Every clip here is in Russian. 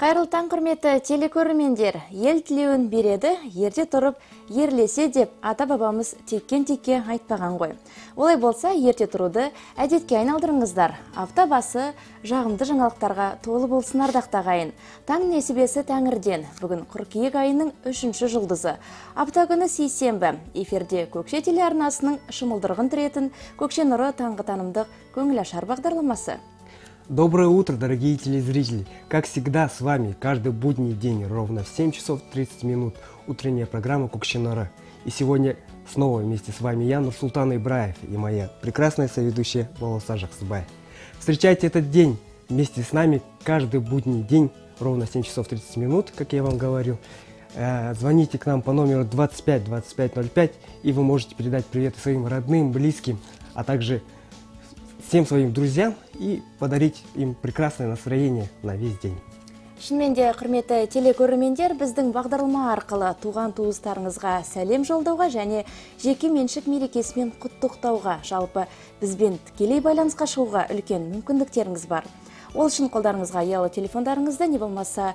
Қайырлы таң құрметті телекөрермендер, ел тілеуін береді, ерде тұрып, ерлесе деп ата-бабамыз теккен-текке айтпаған ғой. Олай болса, ерте тұруды әдетке айналдырыңыздар. Апта басы жағымды жаңалықтарға толы болсын ардақтағайын. Таң несібесі тәңірден. Бүгін қыркүйек айының 3-ші жұлдызы. Апта күні сейсенбі. Эфирде Көкше телеарнасының шымылдырғын тіретін Көкше нұры таңғы танымдық көңілашар бағдарламасы. Доброе утро, дорогие телезрители! Как всегда, с вами каждый будний день ровно в 7 часов 30 минут утренняя программа Кукшинара. И сегодня снова вместе с вами я, Нурсултан Ибраев, и моя прекрасная соведущая Волоса Жахсбай. Встречайте этот день вместе с нами каждый будний день ровно в 7 часов 30 минут, как я вам говорил. Звоните к нам по номеру 25 2505, и вы можете передать привет своим родным, близким, а также всем своим друзьям и подарить им прекрасное настроение на весь день. Шынменде, құрметті телекөрермендер, біздің бағдарлама арқылы туған-туыстарыңызға сәлем жолдауға және жеке меншік мерекесімен құттықтауға, жалпы бізбен тікелей байланысқа шығуға үлкен мүмкіндіктеріңіз бар. Ол үшін қолдарыңызға ұялы телефондарыңызды, не болмаса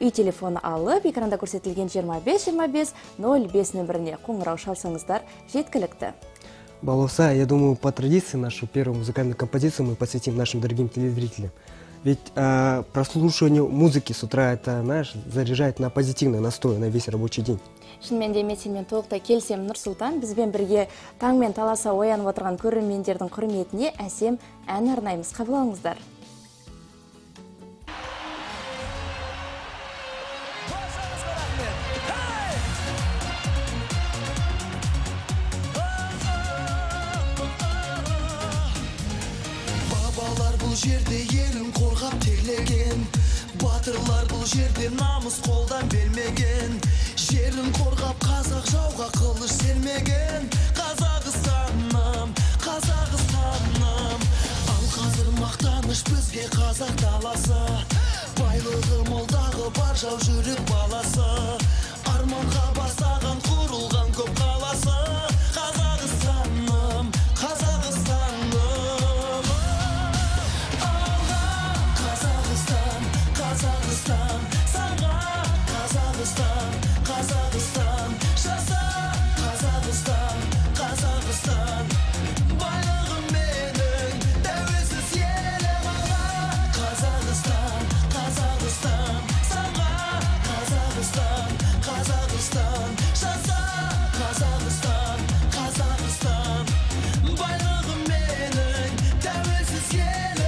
үй телефоны алып, экранда көрсетілген 25-25-05 нөміріне қоңырау шалсаңыздар жеткілікті. Балуса, я думаю, по традиции нашу первую музыкальную композицию мы посвятим нашим дорогим телезрителям. Ведь прослушивание музыки с утра, это, знаешь, заряжает на позитивный настрой на весь рабочий день. Шынымен де мен толықтай келсем, Нұрсултан, бізбен бірге таңмен таласа оянып отырған көрермендердің құрметіне әсем ән арнаймыз, қабыл алыңыздар. Жерде елін қорғап терлеген батырлар, бұл жерде намыс қолдан бермеген, жерін қорғап қазақ жауға қылыш сермеген. Қазақстаным, Қазақстаным, ал қазір мақтаныш бізге қазақ даласы, байлығы молдағы бар жау жүрек баласы, арманға бастаған құрылған көп қаласы. Қазақстаным, Қазақстаным, Қазақстан, саңға Қазақстан, Қазақстан, жаса Қазақстан, Қазақстан, байлығым менің тәуелсіз елім аға. Қазақстан, Қазақстан, саңға Қазақстан, Қазақстан, жаса Қазақстан, Қазақстан, байлығым менің тәуелсіз елім.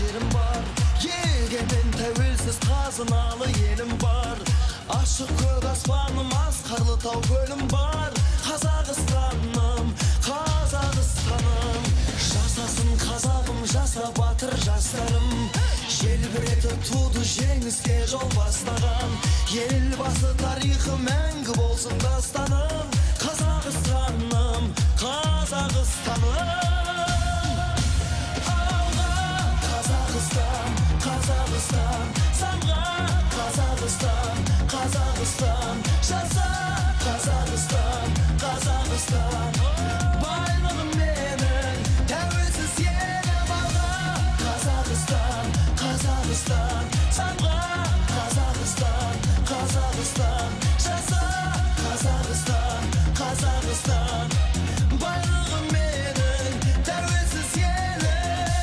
Жерім бар, егемен тәуелсіз қазыналы елім бар, ашық көк аспаным, асқарлы тау көлім бар. Қазақстаным, Қазақстаным, жасасын қазағым, жаса батыр жастарым, желбіретіп туды жеңіске жол бастаған елбасы, тарихы мәңгі болсын дастаным. Қазақстаным, Қазақстаным, Қазақстан, Қазақстан, саңға Қазақстан, Қазақстан, жаса Қазақстан, Қазақстан, байлығым менің тәуелсіз елім аға. Қазақстан, Қазақстан, саңға Қазақстан, Қазақстан, жаса Қазақстан, Қазақстан, байлығым менің тәуелсіз елім.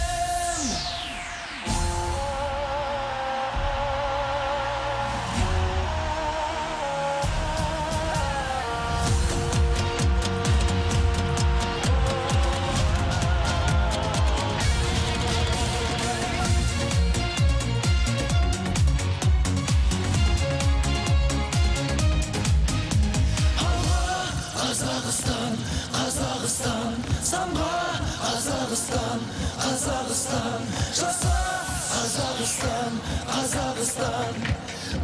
Қазақстан, самға Қазақстан, Қазақстан, жаса Қазақстан, Қазақстан,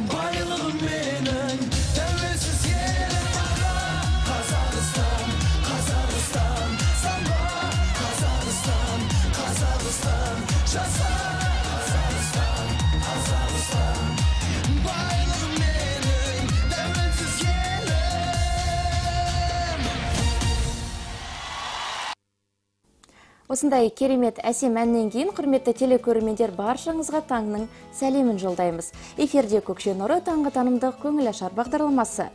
байлығым менің тәуелсіз елім аға. Қазақстан, Қазақстан, самға Қазақстан, Қазақстан, жаса Қазақстан, Қазақстан, байлығым менің тәуелсіз елім. Осындай керемет әсем әннен кейін құрметті телекөрермендер баршаңызға таңның сәлемін жолдаймыз. Эфирде Көкшенұры таңғы танымдық көңіл ашар бағдарламасы.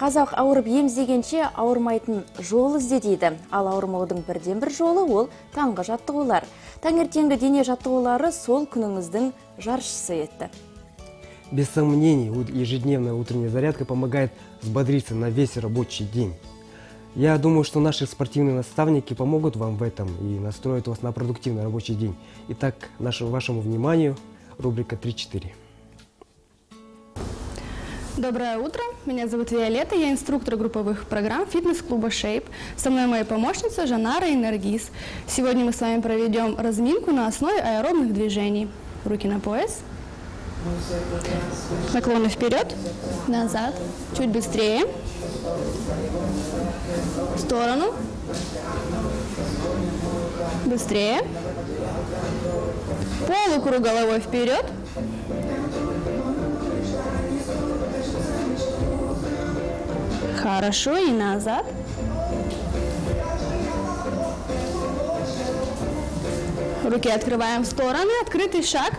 Қазақ ауырып еміздегенше ауырмайтын жол ізде дейді. Ал ауырмаудың бірден-бір жолы ол таңғы жаттығулар. Таңертеңгі дене жаттығулары сол күніңіздің жаршысы етті. Без сомнений, ежедневная утренняя зарядка помогает взбодриться на весь рабочий день. Я думаю, что наши спортивные наставники помогут вам в этом и настроят вас на продуктивный рабочий день. Итак, вашему вниманию рубрика 3-4. Доброе утро, меня зовут Виолетта, я инструктор групповых программ фитнес-клуба Shape. Со мной моя помощница Жанара Инергиз. Сегодня мы с вами проведем разминку на основе аэробных движений. Руки на пояс. Наклоны вперед, назад, чуть быстрее, в сторону, быстрее, полукруг головой вперед, хорошо, и назад, руки открываем в стороны, открытый шаг.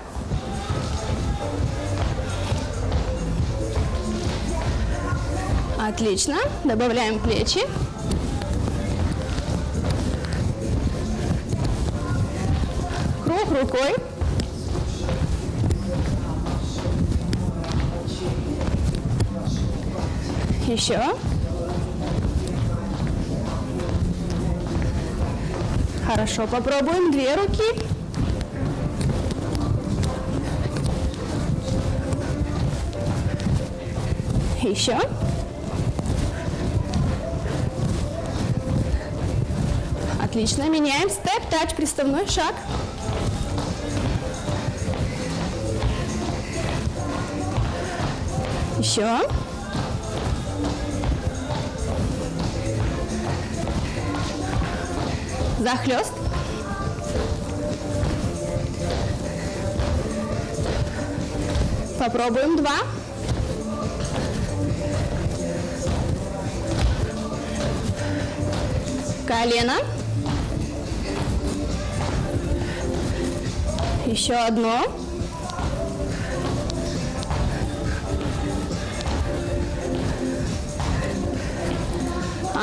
Отлично. Добавляем плечи. Круг рукой. Еще. Хорошо. Попробуем две руки. Еще. Отлично, меняем степ, тач, приставной шаг. Еще. Захлест. Попробуем два. Колено. Еще одно.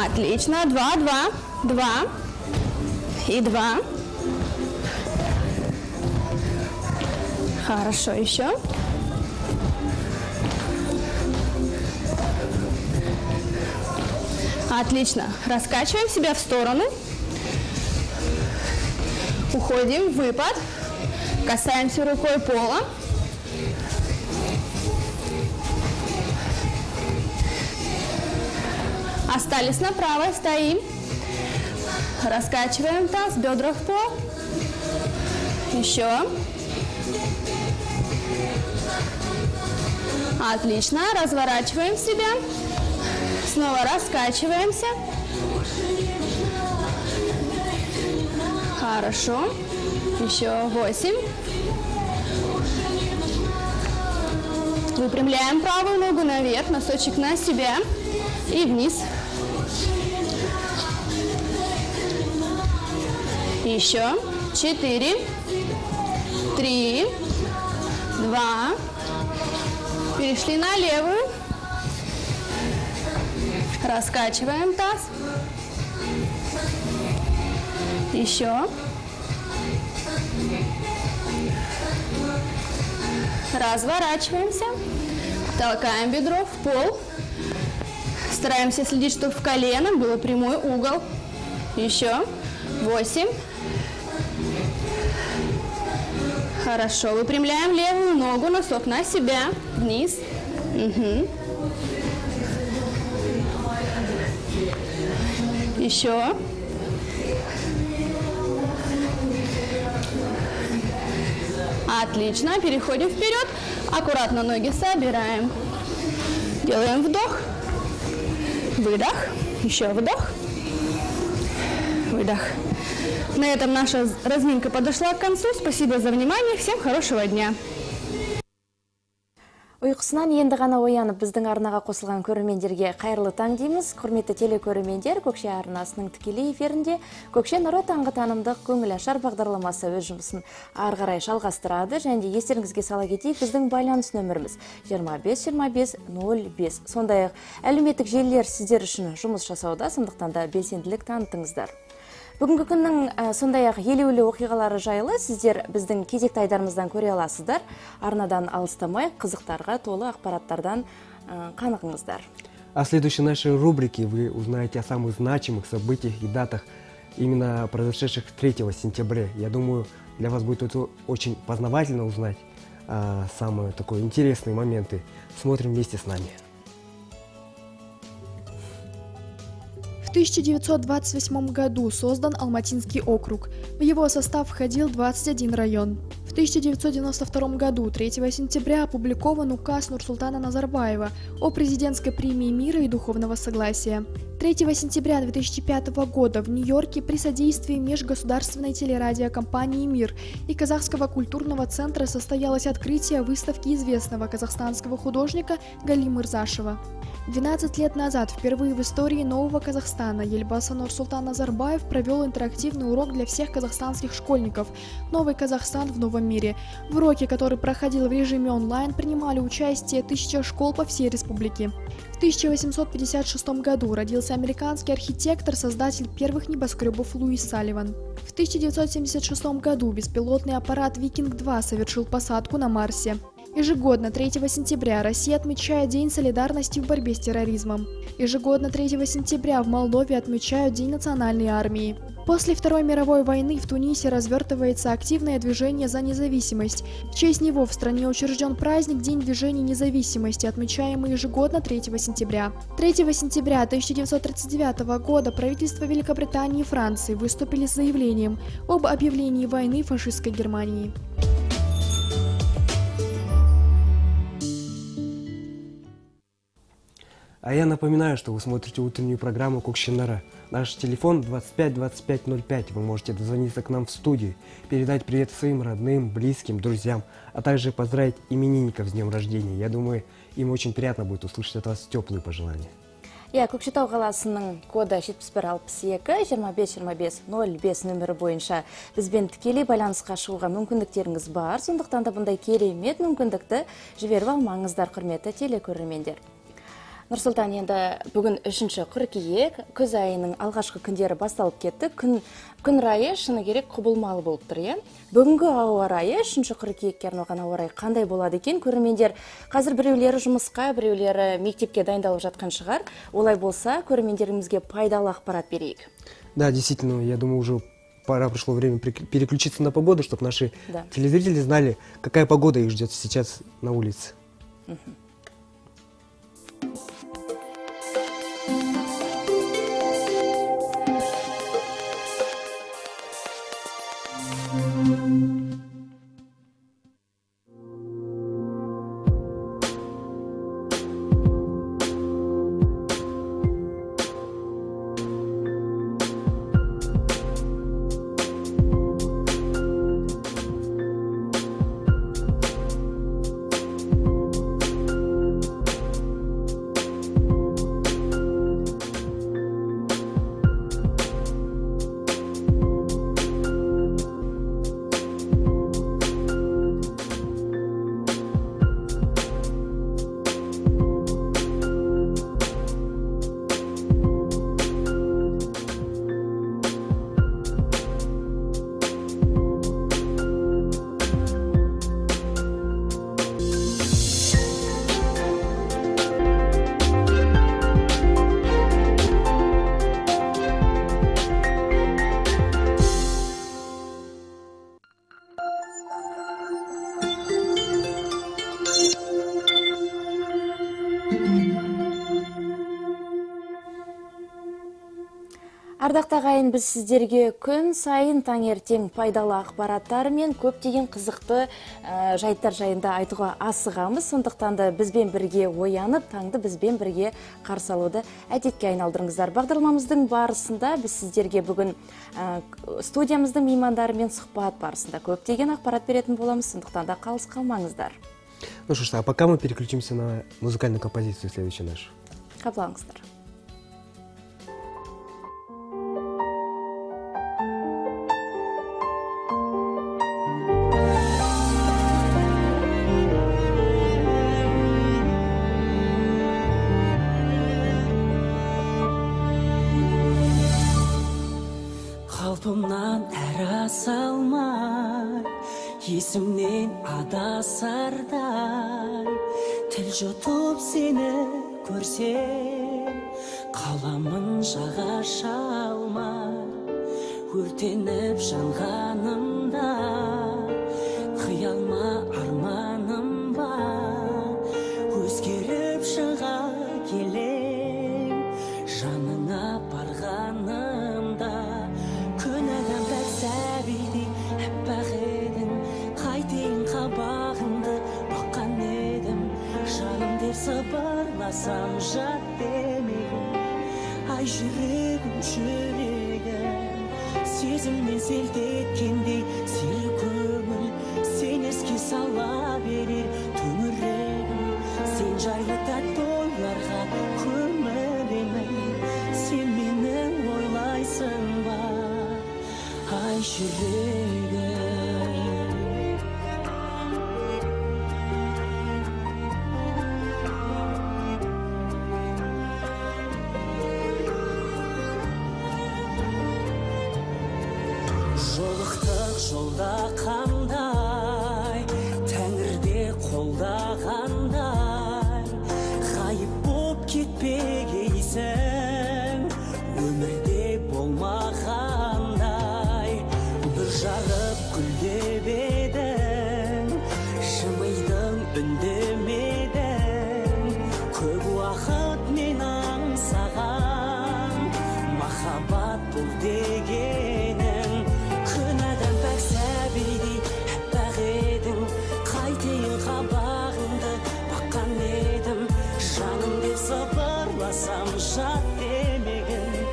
Отлично. Два, два, два и два. Хорошо, еще. Отлично. Раскачиваем себя в стороны. Уходим в выпад. Касаемся рукой пола. Остались на правой, стоим. Раскачиваем таз, бедра в пол. Еще. Отлично, разворачиваем себя. Снова раскачиваемся. Хорошо. Еще 8. Выпрямляем правую ногу наверх, носочек на себя и вниз. Еще 4, 3, 2. Перешли на левую. Раскачиваем таз. Еще. Разворачиваемся, толкаем бедро в пол, стараемся следить, чтобы в колено был прямой угол. Еще 8. Хорошо, выпрямляем левую ногу, носок на себя, вниз. Угу. Еще. Отлично, переходим вперед, аккуратно ноги собираем, делаем вдох, выдох, еще вдох, выдох. На этом наша разминка подошла к концу, спасибо за внимание, всем хорошего дня. Уйқысынан енді ғана ояны біздің арнаға қосылған көрімендерге қайырлы таң дейміз. Құрметті телекөрімендер, Көкше арнасының тікелей эфирінде Көкше нұры таңғы танымдық көңіл ашар бағдарламасы өз жұмысын ары қарай жалғастырады. Және де естеріңізге сала кетейік, біздің байланыс нөміріміз 25 25 05. Сондай-ақ әлеуметтік желілер сіздер үшін жұмыс жасауда, сондықтан да белсенділік танытыңыздар. Бүгінгі күннің сондай-ақ елеулі оқиғалары жайлы сіздер біздің кезекті айдарымыздан көре аласыздар. Арнадан алыстамай, қызықтарға толы ақпараттардан қанығыңыздар. А в следующей нашей рубрике вы узнаете о самых значимых событиях и датах, именно произошедших 3 сентября. Я думаю, для вас будет очень познавательно узнать самые такие интересные моменты. Смотрим вместе с нами. В 1928 году создан Алматинский округ. В его состав входил 21 район. В 1992 году 3 сентября опубликован указ Нурсултана Назарбаева о президентской премии мира и духовного согласия. 3 сентября 2005 года в Нью-Йорке при содействии межгосударственной телерадиокомпании «Мир» и Казахского культурного центра состоялось открытие выставки известного казахстанского художника Галима Ирзашева. 12 лет назад впервые в истории нового Казахстана елбасы Нурсултан Назарбаев провел интерактивный урок для всех казахстанских школьников «Новый Казахстан в новом мире». В уроке, который проходил в режиме онлайн, принимали участие 1000 школ по всей республике. В 1856 году родился американский архитектор, создатель первых небоскребов Луи Салливан. В 1976 году беспилотный аппарат «Викинг-2» совершил посадку на Марсе. Ежегодно 3 сентября Россия отмечает День солидарности в борьбе с терроризмом. Ежегодно 3 сентября в Молдове отмечают День национальной армии. После Второй мировой войны в Тунисе развертывается активное движение за независимость. В честь него в стране учрежден праздник День движения независимости, отмечаемый ежегодно 3 сентября. 3 сентября 1939 года правительство Великобритании и Франции выступили с заявлением об объявлении войны фашистской Германии. А я напоминаю, что вы смотрите утреннюю программу «Кукшинара». Наш телефон 25 25 05. Вы можете дозвониться к нам в студию, передать привет своим родным, близким, друзьям, а также поздравить именинников с днем рождения. Я думаю, им очень приятно будет услышать от вас теплые пожелания. Я Көкшетау қаласының кода 7162-25-25-05 нөмірі бойынша бізбен тікелей байланысқа шығуға мүмкіндіктеріңіз бар. Сондықтан да бұндай керемет мүмкіндікті жіберіп алмаңыздар, құрметті телекөрермендер. Нұрсултан, енді бүгін 3 қыркүйек, күз айының алғашқы күндері басталып кетті. Күн райы шыны керек құбылмалы болып тұр, е? Бүгінгі ауа райы 3 қыркүйекке арналған ауа райы қандай болады екен? Көрермендер, қазір біреулері жұмысқа, біреулері мектепке дайындалып жатқан шығар. Олай болса, көрермендерімізге пайдалы ақпарат берейік. Да, действительно, я думаю, уже пора, пришло время переключиться на погоду, чтобы наши телезрители знали, какая погода их ждет сейчас на улице. Ардақтағайын, біз сіздерге күн сайын таңертең пайдалы ақпараттар мен көптеген қызықты жайттар жайында айтуға асығамыз. Сондықтан да бізбен бірге оянып, таңды бізбен бірге қарсалуды әдетке айналдырыңыздар. Бағдарламамыздың барысында біз сіздерге бүгін студиямыздың меймандарымен сұхбат барысында көптеген ақпарат беретін боламыз. Сондықтан да қалыс қалмаңыздар. Ну что ж, а пока мы переключимся на музыкальную композицию, следующий наш. Каплангстер. Есімнен адасардай тіл жұтып сені көрсем қаламын жаға шалмай өртеніп жанғанымда қиялма арманым бар өзгеріп шыға келем жанына барғанымда күн адамда сәбидей әппақ сабырласам жат демегін ай жүрегім жүрегім сезімнен селтеткендей сел көңіл сен еске сала берер төңірегім сен жайлы тәтті ойларға көмілемін сен мені ойлайсың ба ай жүрегім. Жолда қандай, тәңірде қолдағандай, ғайып боп кетпегейсің, өмірде болмағандай. Бір жарып күлдеп едің, жымидің үндемедің, көп уақыт мен аңсаған, махаббат бұл деген. Сабырласам жат демегін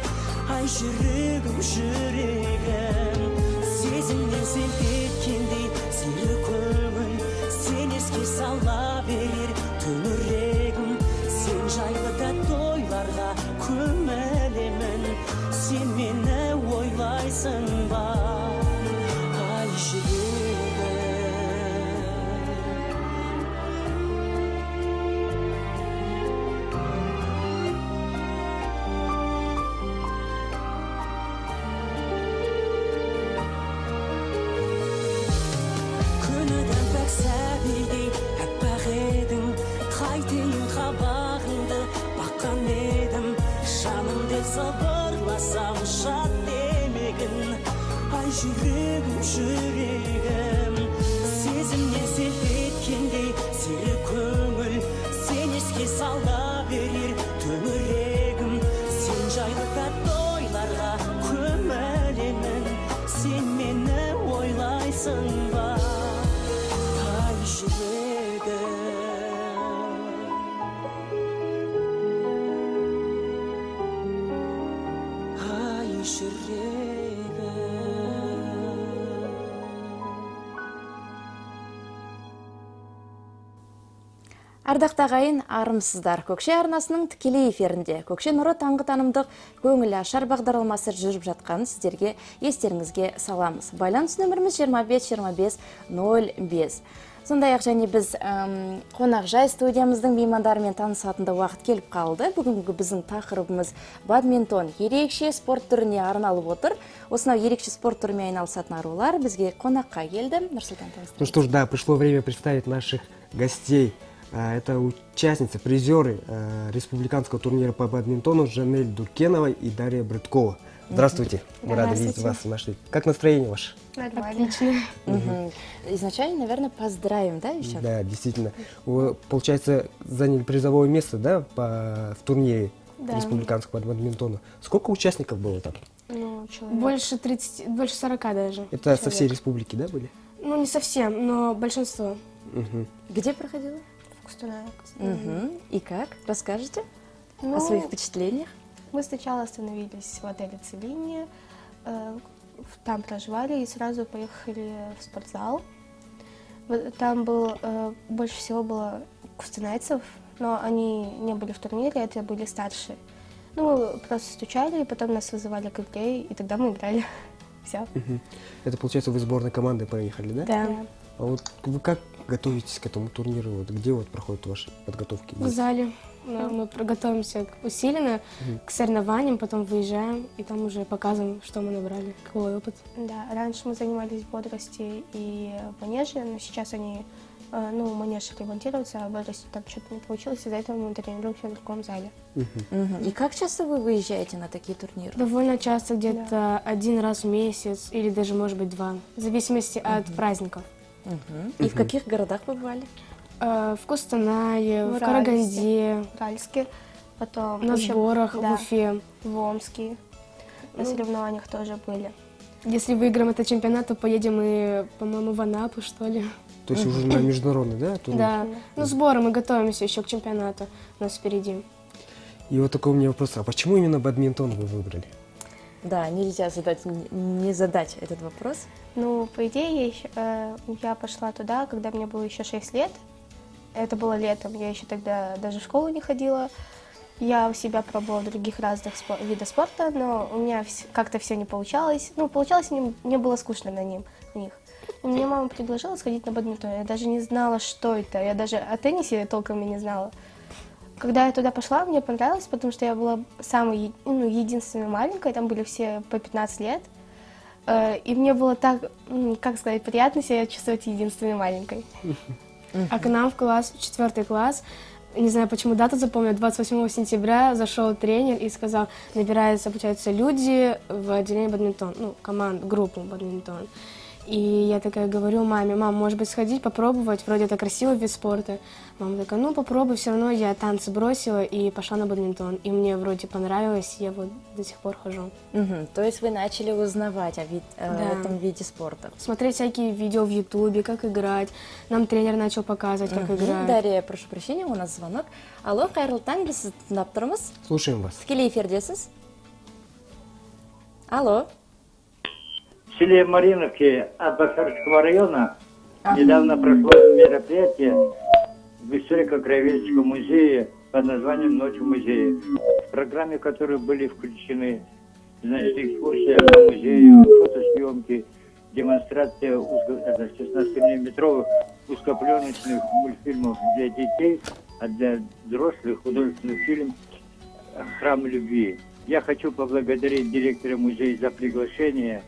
ай жүрегім жүрегім сезімнен селтеткендей сені көңіл сен еске сала берер төңірегім сен жайлы тәтті ойларға көмілемін сен мені ойлайсың ба ай жүрегім. Сабырласам жат демегін ай жүрегім жүрегім сезімнен селтеткендей сені көңіл сен еске сала берер төңірегім сен жайлы тәтті ойларға көмілемін сен мені ойлайсың ба ай жүрегім. Ардақты ағайын, армысыздар. Көкше арнасының тікелей эфирінде Көкше нұры таңғы танымдық көңілі ашар бағдарламасы жүріп жатқанын сіздерге естеріңізге саламыз. Байланыс нөміріміз 25-25-05. Сондай-ақ және біз қонақжай студиямыздың меймандарымен танысатында уақыт келіп қалды. Бүгінгі біздің тақырыбымыз бадминтон ерекше спорт түріне арналып отыр. Осынау ерекше спорт түрімен айналысатын арулар бізге қонаққа келді. Нұрсултан, таныстырыңыз. Ну что ж, да, пришло время представить наших гостей. Это участницы, призеры республиканского турнира по бадминтону Жанель Дуркенова и Дарья Бриткова. Здравствуйте. Мы рады видеть вас, нашли. Как настроение ваше? Отлично. Изначально, наверное, поздравим, да, еще? Да, действительно. Вы, получается, заняли призовое место, да, в турнире республиканского бадминтона. Сколько участников было там? Ну, больше 30, больше 40 даже. Это со всей республики, да, были? Ну, не совсем, но большинство. Где проходило? И как? Расскажите о своих впечатлениях. Мы сначала остановились в отеле Целине, там проживали и сразу поехали в спортзал. Там был, больше всего было кустанайцев, но они не были в турнире, это были старшие. Ну, просто стучали, потом нас вызывали к игре, и тогда мы играли. Все. Это, получается, вы сборной команды поехали, да? Да. А вот вы как готовитесь к этому турниру? Вот где вот проходят ваши подготовки? В зале. Мы готовимся усиленно к соревнованиям, потом выезжаем, и там уже показываем, что мы набрали, какой опыт. Да, раньше мы занимались бодрости и манеже, но сейчас они, ну, манеж ремонтируется, а бодрость там что-то не получилось, из-за этого мы тренируемся в другом зале. И как часто вы выезжаете на такие турниры? Довольно часто, где-то один раз в месяц, или даже, может быть, два, в зависимости от праздников. И в каких городах вы бывали? В Костанае, в Караганде, в Уральске, потом на сборах, в Уфе, в Омске. На соревнованиях тоже были. Если выиграем этот чемпионат, то поедем и, по-моему, в Анапу, что ли. То есть уже на международный, да? Да. Ну, сборы, мы готовимся еще к чемпионату, у нас впереди. И вот такой у меня вопрос. А почему именно бадминтон вы выбрали? Да, нельзя не задать этот вопрос. Ну, по идее, я пошла туда, когда мне было еще 6 лет. Это было летом, я еще тогда даже в школу не ходила. Я у себя пробовала других разных видов спорта, но у меня как-то все не получалось. Ну, получалось, мне было скучно на них. И мне мама предложила сходить на бадминтон. Я даже не знала, что это. Я даже о теннисе толком и не знала. Когда я туда пошла, мне понравилось, потому что я была самой, ну, единственной маленькой. Там были все по 15 лет. И мне было так, как сказать, приятно себя чувствовать единственной маленькой. А к нам в класс, в 4 класс, не знаю, почему дату запомнила, 28 сентября зашел тренер и сказал, набираются, получается, люди в отделение бадминтон, ну, команду, группу бадминтон. И я такая говорю маме: мам, может быть, сходить, попробовать, вроде это красивый вид спорта. Мама такая: ну, попробуй, все равно я танцы бросила и пошла на бадминтон. И мне вроде понравилось, я вот до сих пор хожу. То есть вы начали узнавать о этом виде спорта? Смотреть всякие видео в Ютубе, как играть. Нам тренер начал показывать, как играть. Дарья, прошу прощения, у нас звонок. Алло, Кайрл Тангис, Наптормас. Слушаем вас. Скилей Фердесис. Алло. В селе Мариновки Аббасарского района недавно прошло мероприятие в историко-краеведческом музее под названием «Ночь в музее», в программе которой были включены, значит, экскурсия по музею, фотосъемки, демонстрация 16-метровых узкопленочных мультфильмов для детей, а для взрослых художественный фильм «Храм любви». Я хочу поблагодарить директора музея за приглашение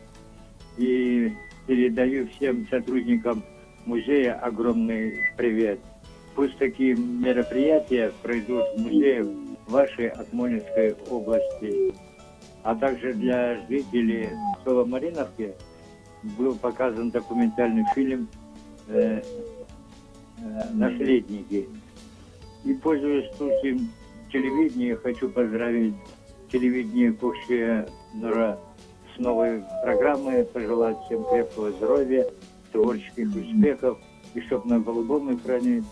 и передаю всем сотрудникам музея огромный привет. Пусть такие мероприятия пройдут в музее вашей Акмолинской области. А также для жителей села Мариновки был показан документальный фильм «Наследники». И, пользуясь случаем телевидения, хочу поздравить телевидение Кукшинара с новой программой, пожелать всем крепкого здоровья, творческих успехов, и чтобы на голубом экране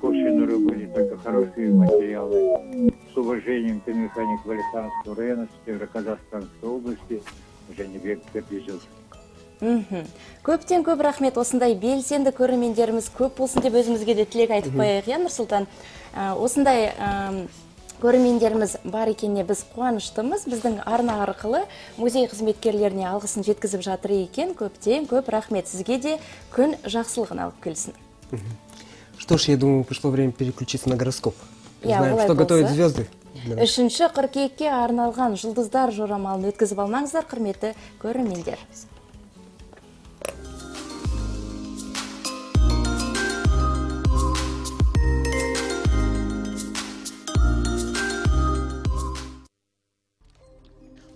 Кукшинара были только хорошие материалы. С уважением, ты механик Валиханского района, Северо-Казахстанской области, Женебек Киргизов. Көптен көп рахмет, осындай белсенді көрермендеріміз көп болсын деп өзімізге де тілек айтып қояйық, Нұрсұлтан. Осындай көрермендеріміз бар екеніне біз қуаныштымыз. Біздің арна арқылы музей қызметкерлеріне алғысын жеткізіп жатыр екен. Көптен көп рахмет. Сізге де күн жақсылығын алып келсін. Что ж, я думаю, пришло время переключиться на гороскоп. Знаем, что готовят звезды. 3-ші қыркүйекке арналған жұлдыздар жорамалын өткізіп алмаңыздар, құрметті көрермендер.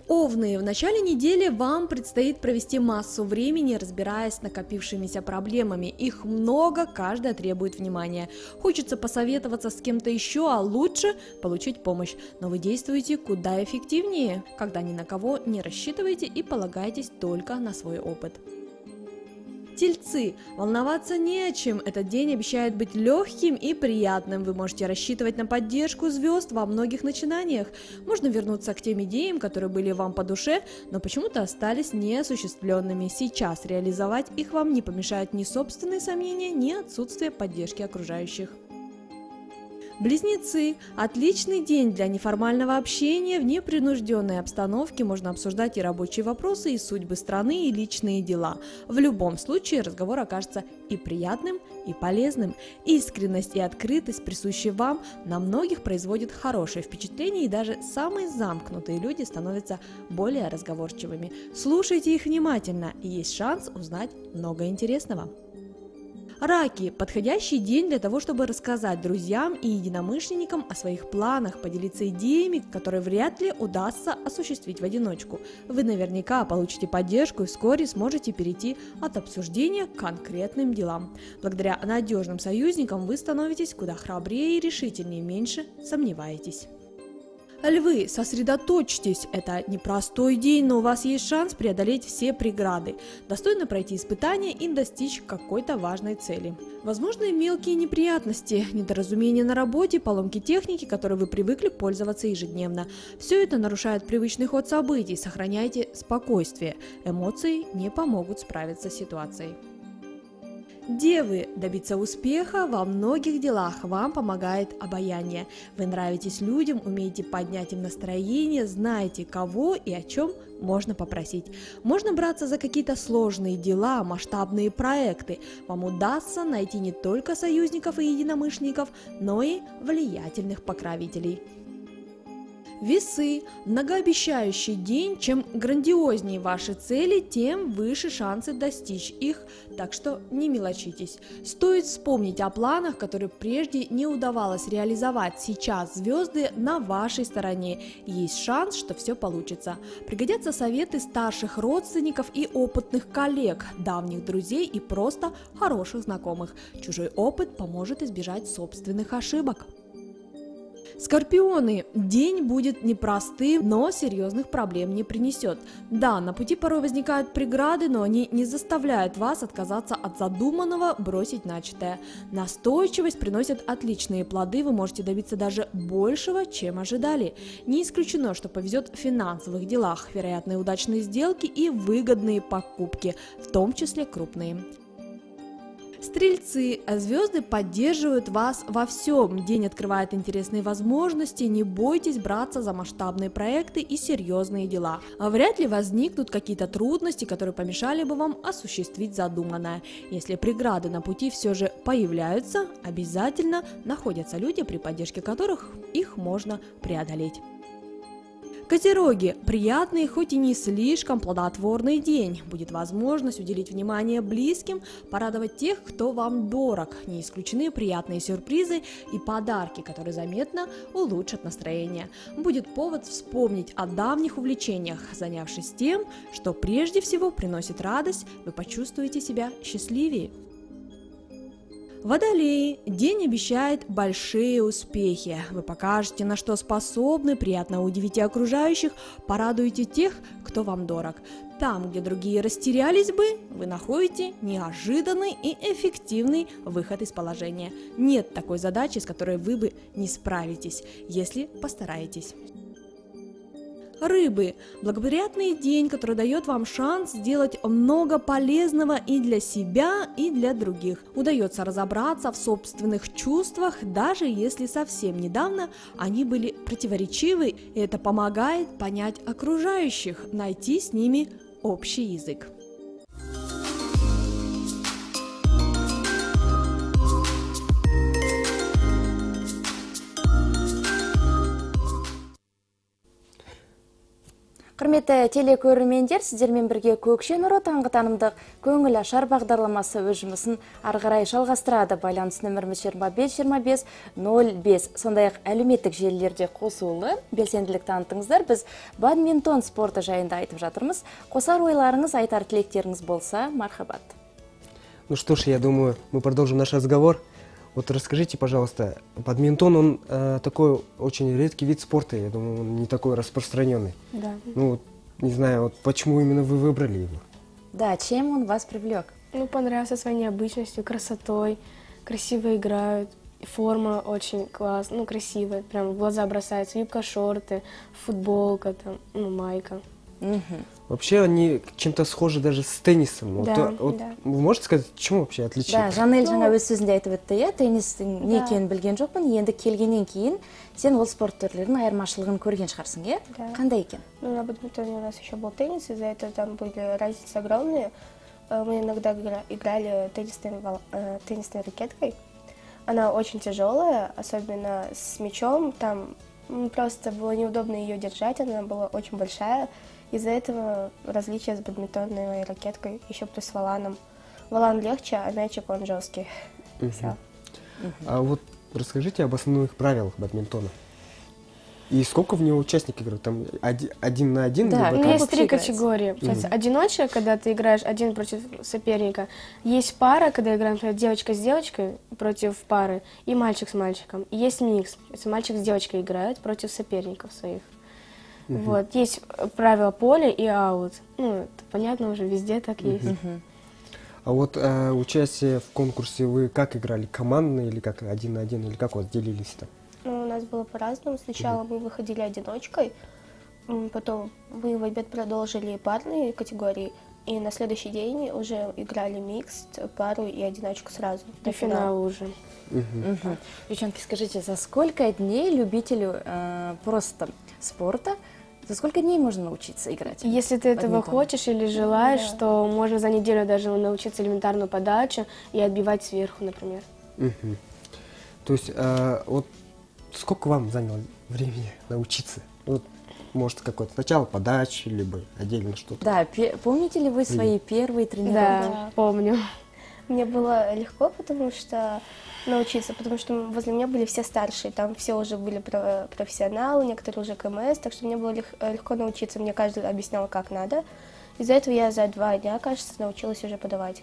Овны, в начале недели вам предстоит провести массу времени, разбираясь с накопившимися проблемами. Их много, каждая требует внимания. Хочется посоветоваться с кем-то еще, а лучше получить помощь. Но вы действуете куда эффективнее, когда ни на кого не рассчитываете и полагаетесь только на свой опыт. Тельцы, волноваться не о чем, этот день обещает быть легким и приятным. Вы можете рассчитывать на поддержку звезд во многих начинаниях. Можно вернуться к тем идеям, которые были вам по душе, но почему-то остались неосуществленными. Сейчас реализовать их вам не помешают ни собственные сомнения, ни отсутствие поддержки окружающих. Близнецы. Отличный день для неформального общения. В непринужденной обстановке можно обсуждать и рабочие вопросы, и судьбы страны, и личные дела. В любом случае разговор окажется и приятным, и полезным. Искренность и открытость, присущие вам, на многих производят хорошее впечатление, и даже самые замкнутые люди становятся более разговорчивыми. Слушайте их внимательно, и есть шанс узнать много интересного. Раки. Подходящий день для того, чтобы рассказать друзьям и единомышленникам о своих планах, поделиться идеями, которые вряд ли удастся осуществить в одиночку. Вы наверняка получите поддержку и вскоре сможете перейти от обсуждения к конкретным делам. Благодаря надежным союзникам вы становитесь куда храбрее и решительнее, меньше сомневаетесь. Львы, сосредоточьтесь, это непростой день, но у вас есть шанс преодолеть все преграды, достойно пройти испытания и достичь какой-то важной цели. Возможны мелкие неприятности, недоразумения на работе, поломки техники, которой вы привыкли пользоваться ежедневно. Все это нарушает привычный ход событий, сохраняйте спокойствие, эмоции не помогут справиться с ситуацией. Девы, добиться успеха во многих делах вам помогает обаяние. Вы нравитесь людям, умеете поднять им настроение, знаете, кого и о чем можно попросить. Можно браться за какие-то сложные дела, масштабные проекты. Вам удастся найти не только союзников и единомышленников, но и влиятельных покровителей. Весы. Многообещающий день. Чем грандиознее ваши цели, тем выше шансы достичь их, так что не мелочитесь. Стоит вспомнить о планах, которые прежде не удавалось реализовать. Сейчас звезды на вашей стороне. Есть шанс, что все получится. Пригодятся советы старших родственников и опытных коллег, давних друзей и просто хороших знакомых. Чужой опыт поможет избежать собственных ошибок. Скорпионы. День будет непростым, но серьезных проблем не принесет. Да, на пути порой возникают преграды, но они не заставляют вас отказаться от задуманного, бросить начатое. Настойчивость приносит отличные плоды, вы можете добиться даже большего, чем ожидали. Не исключено, что повезет в финансовых делах, вероятные удачные сделки и выгодные покупки, в том числе крупные. Стрельцы. Звезды поддерживают вас во всем. День открывает интересные возможности. Не бойтесь браться за масштабные проекты и серьезные дела. Вряд ли возникнут какие-то трудности, которые помешали бы вам осуществить задуманное. Если преграды на пути все же появляются, обязательно находятся люди, при поддержке которых их можно преодолеть. Козероги. Приятный, хоть и не слишком плодотворный день. Будет возможность уделить внимание близким, порадовать тех, кто вам дорог. Не исключены приятные сюрпризы и подарки, которые заметно улучшат настроение. Будет повод вспомнить о давних увлечениях. Занявшись тем, что прежде всего приносит радость, вы почувствуете себя счастливее. Водолеи. День обещает большие успехи. Вы покажете, на что способны, приятно удивите окружающих, порадуете тех, кто вам дорог. Там, где другие растерялись бы, вы находите неожиданный и эффективный выход из положения. Нет такой задачи, с которой вы бы не справитесь, если постараетесь. Рыбы. Благоприятный день, который дает вам шанс сделать много полезного и для себя, и для других. Удается разобраться в собственных чувствах, даже если совсем недавно они были противоречивы, и это помогает понять окружающих, найти с ними общий язык. Құрметті телекөрермендер, сіздермен бірге Кукшинара таңғы-танымдық көңіл ашар бағдарламасы өз жұмысын арғырай жалғастырады. Байланыс нөміріміз 25-25-05. Сондай-ақ әлеуметтік желілерде қосулы белсенділік танытыңыздар. Біз бадминтон спорты жайында айтып жатырмыз. Қосар ойларыңыз, айтар тілектеріңіз болса, мархабат. Ну что ж, я думаю, мы продолжим наш разговор. Вот расскажите, пожалуйста, бадминтон, он такой очень редкий вид спорта, я думаю, он не такой распространенный. Да. Ну, не знаю, вот почему именно вы выбрали его? Да, чем он вас привлек? Ну, понравился своей необычностью, красотой, красиво играют, форма очень классная, ну, красивая, прям в глаза бросается, юбка, шорты, футболка, там, ну, майка. Угу. Вообще они чем-то схожи даже с теннисом. Да, вот, да. Вы можете сказать, чем вообще отличается? Да, Жанель жана өз сөзінде айтып өтті, иә, теннистің не екенін білген жоқпын, енді келгеннен кейін сен ол спорт түрлерінің айырмашылығын көрген шығарсың, иә? Да. Қандай екен? Ну, на бадминтоне у нас еще был теннис, из-за этого там были разницы огромные. Мы иногда играли теннисной ракеткой. Она очень тяжелая, особенно с мячом, там просто было неудобно ее держать, она была очень большая. Из-за этого различия с бадминтонной ракеткой, еще плюс валаном. Валан легче, а мячик он жесткий. А вот расскажите об основных правилах бадминтона. И сколько в него участников играют? Там один на один? Да, у меня есть три категории. Одиночная, когда ты играешь один против соперника. Есть пара, когда играем, например, девочка с девочкой против пары, и мальчик с мальчиком. И есть микс. Мальчик с девочкой играют против соперников своих. Угу. Вот. Есть правила поля и аут. Ну, это понятно уже, везде так есть. Угу. А вот участие в конкурсе вы как играли? Командно или как один на один? Или как у вас делились-то? Ну, у нас было по-разному. Сначала мы выходили одиночкой, потом мы в обед продолжили парные категории, и на следующий день уже играли микс, пару и одиночку сразу. До финала уже. Девчонки, скажите, за сколько дней любителю просто спорта, за сколько дней можно научиться играть? Если ты этого хочешь или желаешь, то можно за неделю даже научиться элементарную подачу и отбивать сверху, например. То есть, вот... Сколько вам заняло времени научиться? Вот, может, какое-то сначала подачи, либо отдельно что-то. Да, помните ли вы свои первые тренировки? Да, помню. Мне было легко, потому что научиться, потому что возле меня были все старшие, там все уже были профессионалы, некоторые уже КМС, так что мне было легко научиться, мне каждый объяснял, как надо. Из-за этого я за 2 дня, кажется, научилась уже подавать.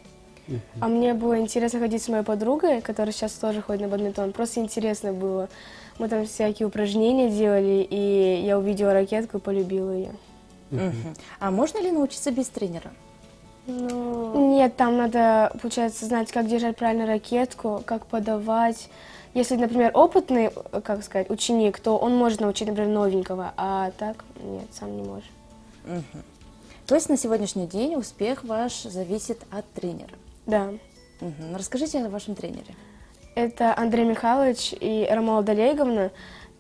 А мне было интересно ходить с моей подругой, которая сейчас тоже ходит на бадминтон. Просто интересно было. Мы там всякие упражнения делали, и я увидела ракетку и полюбила ее. А можно ли научиться без тренера? Ну... Нет, там надо, получается, знать, как держать правильно ракетку, как подавать. Если, например, опытный, как сказать, ученик, то он может научить, например, новенького, а так нет, сам не может. То есть на сегодняшний день успех ваш зависит от тренера? Да. Расскажите о вашем тренере. Это Андрей Михайлович и Ромалда Долейговна.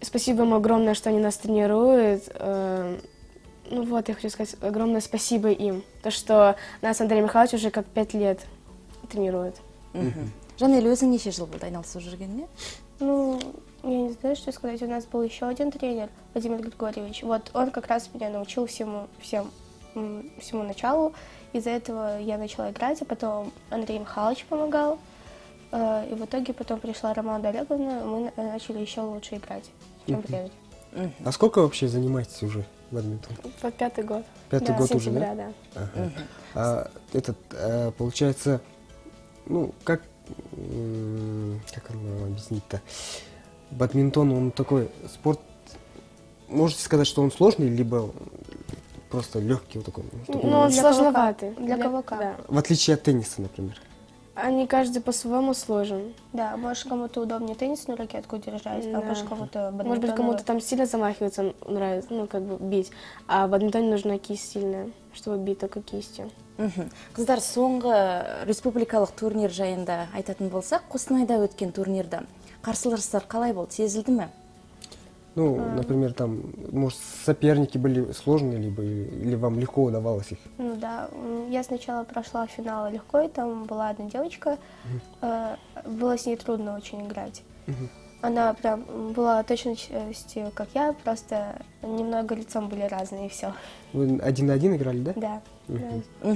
Спасибо им огромное, что они нас тренируют. Ну вот, я хочу сказать, огромное спасибо им. То, что нас Андрей Михайлович уже как 5 лет тренирует. Жанель, өзің неше жыл болды айналысып жүргеніне? Ну, я не знаю, что сказать. У нас был еще один тренер, Владимир Григорьевич. Вот он как раз меня научил всему началу. Из-за этого я начала играть, а потом Андрей Михайлович помогал. И в итоге потом пришла Ромала Долейговна, мы начали еще лучше играть, чем прежде. А сколько вообще занимаетесь уже бадминтоном? Под 5-й год. 5-й год уже, да? Да. Получается, ну, как вам объяснить-то? Бадминтон, он такой спорт, можете сказать, что он сложный, либо... Просто легкий вот такой. Ну, сложноватый. Для кого-то. Да. В отличие от тенниса, например. Они каждый по-своему сложен. Да, может кому-то удобнее теннисную ракетку держать, а может кому-то бадминтон. Может быть, кому-то там сильно замахиваться нравится, ну, как бы бить. А в бадминтоне нужна кисть сильная, чтобы бить только кистью. Қыздар, соңғы республикалық турнир жайында айтатын болсақ, Қостанайда өткен турнирда қарсыластар қалай болды, сезілді ме? Ну, например, там, может, соперники были сложные, либо или вам легко удавалось их? Ну да, я сначала прошла финал легко, и там была одна девочка, было с ней трудно очень играть. Она прям была точностью, как я, просто немного лицом были разные, и все. Вы один на один играли, да? Да.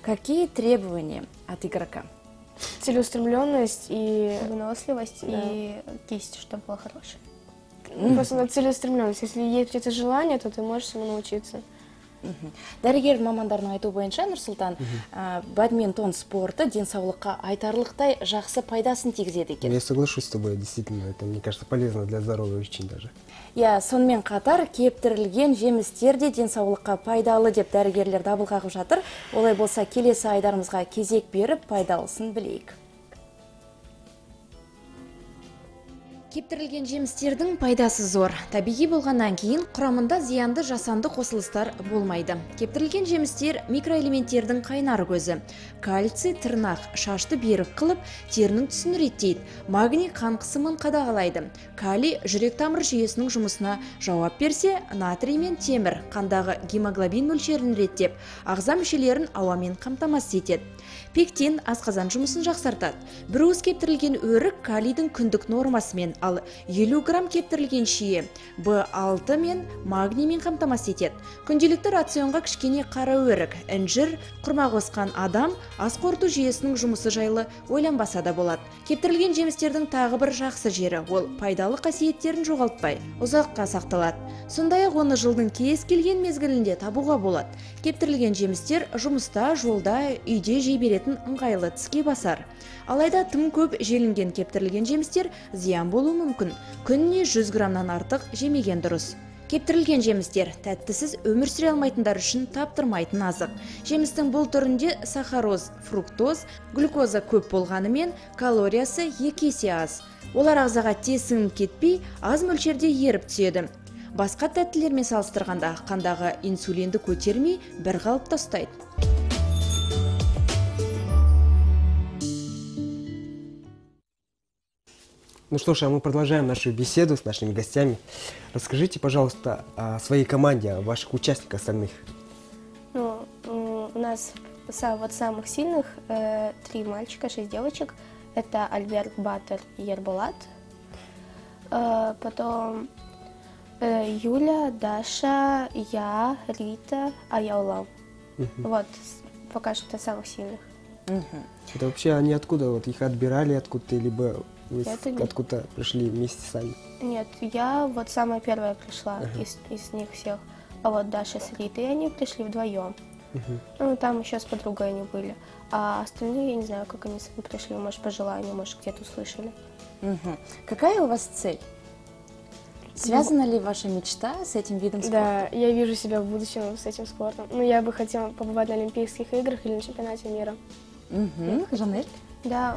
Какие требования от игрока? Целеустремленность и выносливость, и кисть, чтобы была хорошая. Просто на целеустремленность. Если есть какие-то желания, то ты можешь ему научиться. Дәрігер мамандарының айтуы бойынша, Нұрсултан, бадминтон спорта денсаулыққа айтарлықтай жақсы пайдасын тигізеді екен. Я соглашусь с тобой, действительно, это, мне кажется, полезно для здоровья очень даже. Я, сонымен қатар, кептірілген жемістерде денсаулыққа пайдалы деп дәрігерлер дабыл қағып жатыр. Олай болса, келесі айдарымызға кезек беріп, пайдалысын білейік. Кептірілген жемістердің пайдасы зор. Табиғи болғаннан кейін құрамында зиянды жасанды қосылыстар болмайды. Кептірілген жемістер микроэлементтердің қайнар көзі. Кальций, тырнақ, шашты берік қылып, терінің түсін реттейді. Магний қан қысымын қадағалайды. Калий жүрек тамыр жүйесінің жұмысына жауап берсе, натрий мен темір қандағы гемоглобин мөлшерін реттеп, ағза мүшелерін ауамен қамтамасыз етеді. Пектин асқазан жұмысын жақсартады. Бір уыс кептірілген өрік калийдің күндік нормасымен, ал 50 грамм кептірілген шие B6 мен магниймен қамтамасыз етеді. Күнделікті рационға кішкене қара өрік, інжір, құрма қосқан адам ас қорыту жүйесінің жұмысы жайлы ойланбаса да болады. Кептірілген жемістердің тағы бір жақсы жері, ол пайдалы қасиеттерін жоғалтпай, ұзаққа сақталады. Сондай-ақ оны жылдың кез келген мезгілінде табуға болады. Кептірілген жемістер жұмыста, жолда, үйде жей беретін ыңғайлы тіске басар. Алайда тым көп желінген кептірілген жемістер зиян болуы мүмкін. Күніне 100 граммнан артық жемеген дұрыс. Кептірілген жемістер тәттісіз өмір сүре алмайтындар үшін таптырмайтын азық. Жемістің бұл түрінде сахароз, фруктоз, глюкоза көп болғанымен калориясы 2 есе аз. Олар ағзаға тез сіңіп кетпей, аз мөлшерде еріп түседі. Басқа тәттілермен салыстырғанда қандағы инсулинді көтермей, бір қалыпта ұстайды. Ну что ж, а мы продолжаем нашу беседу с нашими гостями. Расскажите, пожалуйста, о своей команде, о ваших участниках остальных. Ну, у нас вот самых сильных 3 мальчика, 6 девочек. Это Альберт, Батер и Ерболат. Потом Юля, Даша, я, Рита, Айяула. Вот, пока что самых сильных. Это вообще они откуда? Вот их отбирали откуда-то, либо... Вы откуда пришли вместе сами? Нет, я вот самая первая пришла из них всех. А вот Даша с Ритой, они пришли вдвоем. Ну, там еще с подругой они были. А остальные, я не знаю, как они сами пришли. Может, по желанию, может, где-то услышали. Какая у вас цель? Связана ли ваша мечта с этим видом спорта? Да, я вижу себя в будущем с этим спортом. Ну, я бы хотела побывать на Олимпийских играх или на чемпионате мира. Жанель? Да,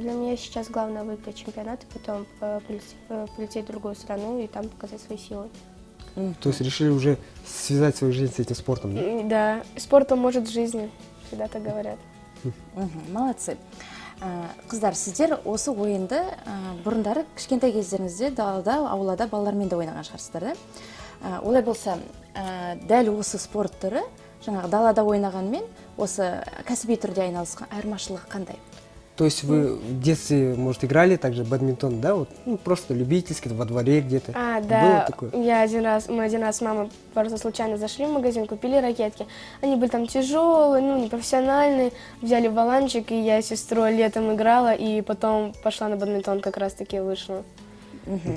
для меня сейчас главное выиграть чемпионат, и потом полететь в другую страну и там показать свои силы. То есть решили уже связать свою жизнь с этим спортом, да? Да, спортом может жизнь, всегда так говорят. Молодцы. Қыздар, сіздер осы ойынды бұрындары кішкентай кездеріңізде далада, аулада балалармен де ойнаған шығарсыздар, да? Олай болса, дәл осы спорт түрі, жаңағы далада ойнағанмен, осы кәсіби түрде айналысқан айырмашылығы қандай? То есть вы в детстве, может, играли также в бадминтон, да? Вот, ну, просто любительски, во дворе где-то. А, да. Было такое? Мы один раз с мамой просто случайно зашли в магазин, купили ракетки. Они были там тяжелые, ну, непрофессиональные. Взяли баланчик, и я с сестрой летом играла, и потом пошла на бадминтон, как раз-таки вышла.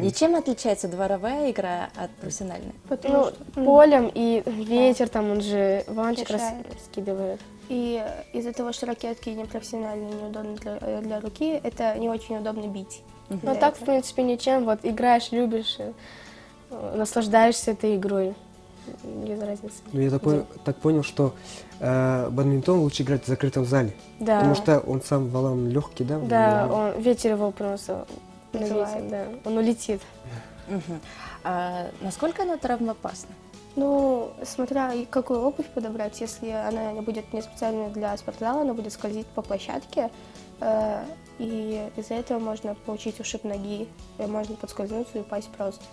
И чем отличается дворовая игра от профессиональной? Ну, полем и ветер, там он же баланчик раскидывает. И из-за того, что ракетки непрофессиональные, неудобны для руки, это не очень удобно бить. Но так, в принципе, ничем. Вот играешь, любишь, наслаждаешься этой игрой. Без разницы. Ну, я так понял, что бадминтон лучше играть в закрытом зале. Да. Потому что он сам валом легкий, да? Да, он, ветер его просто навесит, да. Он улетит. А насколько оно травмоопасно? Ну, смотря какую обувь подобрать, если она будет не специально для спортзала, она будет скользить по площадке, и из-за этого можно получить ушиб ноги, можно подскользнуться и упасть просто.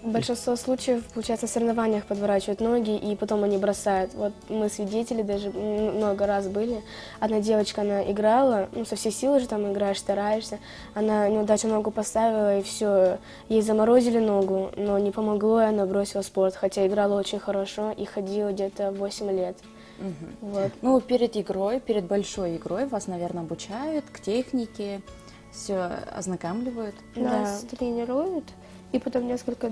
В большинстве случаев, получается, в соревнованиях подворачивают ноги, и потом они бросают. Вот мы свидетели даже много раз были. Одна девочка, она играла, ну, со всей силы же там играешь, стараешься. Она неудачно ногу поставила, и все, ей заморозили ногу, но не помогло, и она бросила спорт, хотя играла очень хорошо и ходила где-то 8 лет. Вот. Ну, перед игрой, перед большой игрой вас, наверное, обучают к технике, все ознакомливают. Нас тренируют. И потом несколько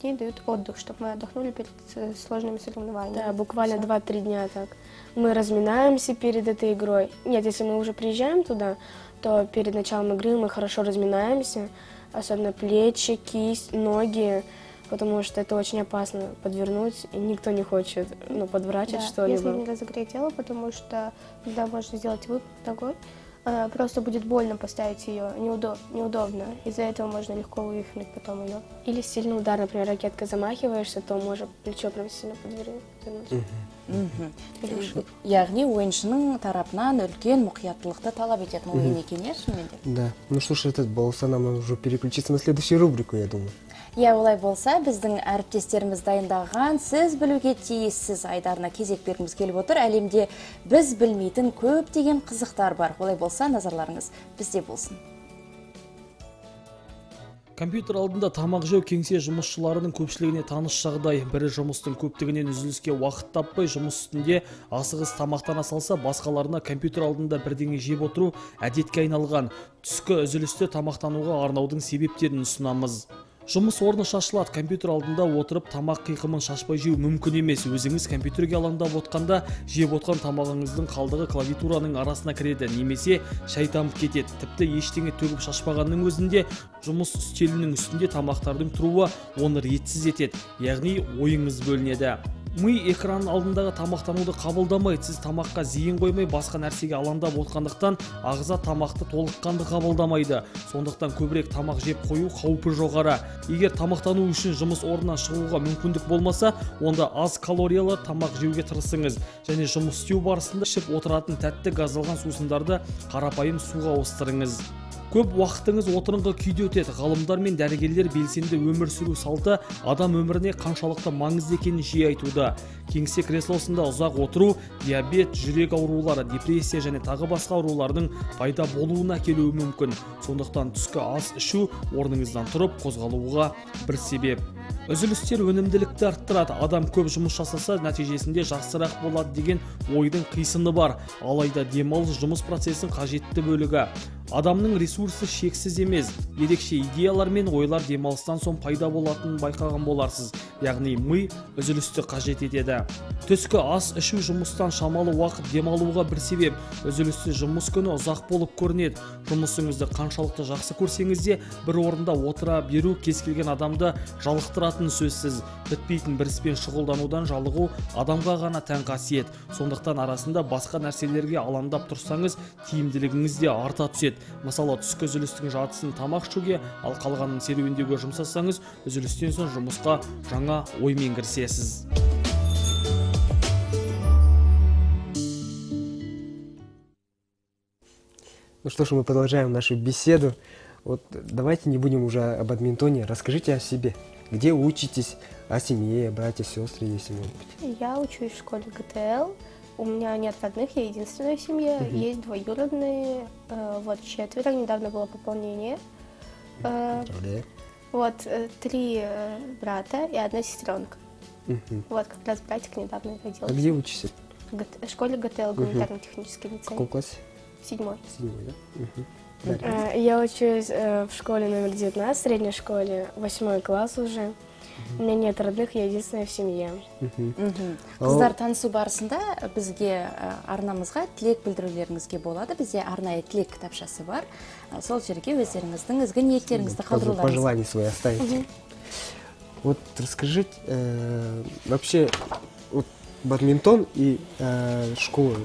дней дают отдых, чтобы мы отдохнули перед сложными соревнованиями. Да, буквально 2-3 дня так. Мы разминаемся перед этой игрой. Нет, если мы уже приезжаем туда, то перед началом игры мы хорошо разминаемся. Особенно плечи, кисть, ноги. Потому что это очень опасно подвернуть, и никто не хочет подворачивать что-либо. Если не разогреть тело, потому что когда можно сделать выпад ногой, просто будет больно поставить ее, неудобно. Из-за этого можно легко вывихнуть потом ее. Или сильный удар, например, ракеткой замахиваешься, то может плечо прям сильно подвернуть. Ягни уэншнын тарапнан үлкен мұқияттылықты талап ететін ойын екенешін менде? Да. Ну что ж, это болса, нам уже переключиться на следующую рубрику, я думаю. Я улай болса, біздің әріптестеріміз дайындаған, сіз білуге тиіссіз айдарына кезек бергіміз келіп отыр. Әлемде біз білмейтін көп деген қызықтар бар. Олай болса, назарларыңыз бізде болсын. Компьютер алдында тамақ жеу кеңсе жұмысшыларының көпшілігіне таныш жағдай. Бірі жұмыстың көптігінен үзіліске уақыт таппай, жұмыс үстінде асығыс тамақтана салса, басқаларына компьютер алдында бірдеңе жеп отыру әдетке айналған. Түскі үзілісте тамақтануға арнаудың себептерін ұсынамыз. Жұмыс орны шашылады, компьютер алдында отырып тамақ қиқымын шашпай жеу мүмкін емес. Өзіңіз компьютерге алаңдап отқанда жеп отқан тамағыңыздың қалдығы клавиатураның арасына кіреді, немесе шай тамып кетеді. Тіпті ештеңе төгіп шашпағанның өзінде жұмыс үстелінің үстінде тамақтардың тұруы оны ретсіз етеді, яғни ойыңыз бөлінеді. Мы экранның алдындағы тамақтануды қабылдамай, сіз тамаққа зейін қоймай, басқа нәрсеге алаңдап отқандықтан ағза тамақты толыққанды қабылдамайды. Сондықтан көбірек тамақ жеп қою қаупі жоғары. Егер тамақтану үшін жұмыс орнынан шығуға мүмкіндік болмаса, онда аз калориялы тамақ жеуге тырысыңыз. Және жұмыс істеу барысында ішіп отыратын тәтті газдалған сусындарды қарапайым суға ауыстырыңыз. Көп уақытыңыз отырыңғы күйде өтеді. Ғалымдар мен дәрігерлер белсенді өмір сүру салты адам өміріне қаншалықты маңызды екенін жиі айтуда. Кеңсе креслосында ұзақ отыру диабет, жүрек аурулары, депрессия және тағы басқа аурулардың пайда болуына әкелуі мүмкін. Сондықтан түскі ас ішу орныңыздан тұрып қозғалуға бір себеп. Үзілістер өнімділікті арттырады. Адам көп жұмыс жасаса, нәтижесінде жақсырақ болады деген ойдың қисыны бар. Алайда демалыс жұмыс процесінің қажетті бөлігі. Адамның ресурсы шексіз емес. Ерекше идеялар мен ойлар демалыстан соң пайда болатынын байқаған боларсыз. Яғни ми үзілісті қажет етеді. Түскі ас ішу жұмыстан шамалы уақыт демалуға бір себеп. Үзілісті жұмыс күні ұзақ болып көрінеді. Жұмысыңызды қаншалықты жақсы көрсеңіз де, бір орында отыра беру кез келген адамды жалықтыратын сөзсіз. Бітпейтін бір іспен шұғылданудан жалығу адамға ғана тән қасиет. Сондықтан арасында басқа нәрселерге алаңдап тұрсаңыз, тиімділігіңіз де арта түседі. Мысалы, түскі үзілістің жартысын тамақ ішуге, ал қалғанын серуендеуге жұмсасаңыз, үзілістен соң жұмысқа жаңа оймен кірісесіз. Ну что ж, мы продолжаем нашу беседу. Вот давайте не будем уже об админтоне. Расскажите о себе. Где учитесь? О семье, братья, сестры, если может быть. Я учусь в школе ГТЛ. У меня нет родных, я единственная в семье. Есть двоюродные, вот четверо. Недавно было пополнение. Вот три брата и одна сестренка. Вот как раз братик недавно родился. А где учишься? В школе ГТЛ, гуманитарно-технический лицей. В каком классе? Седьмой. Седьмой, да? Я учусь в школе номер 19, в средней школе, 8 класс уже. У меня нет родных, я единственная в семье. Қыздар танысу барысында бізге арнамызға тілек білдірулеріңізге болады. Бізде арнайы тілек кітапшасы бар. Сол жерге өздеріңіздің ізгі ниеттеріңізді қалдыруларыңыз. Пожелания свои оставите. Вот расскажите, вообще, вот бадминтон и школа,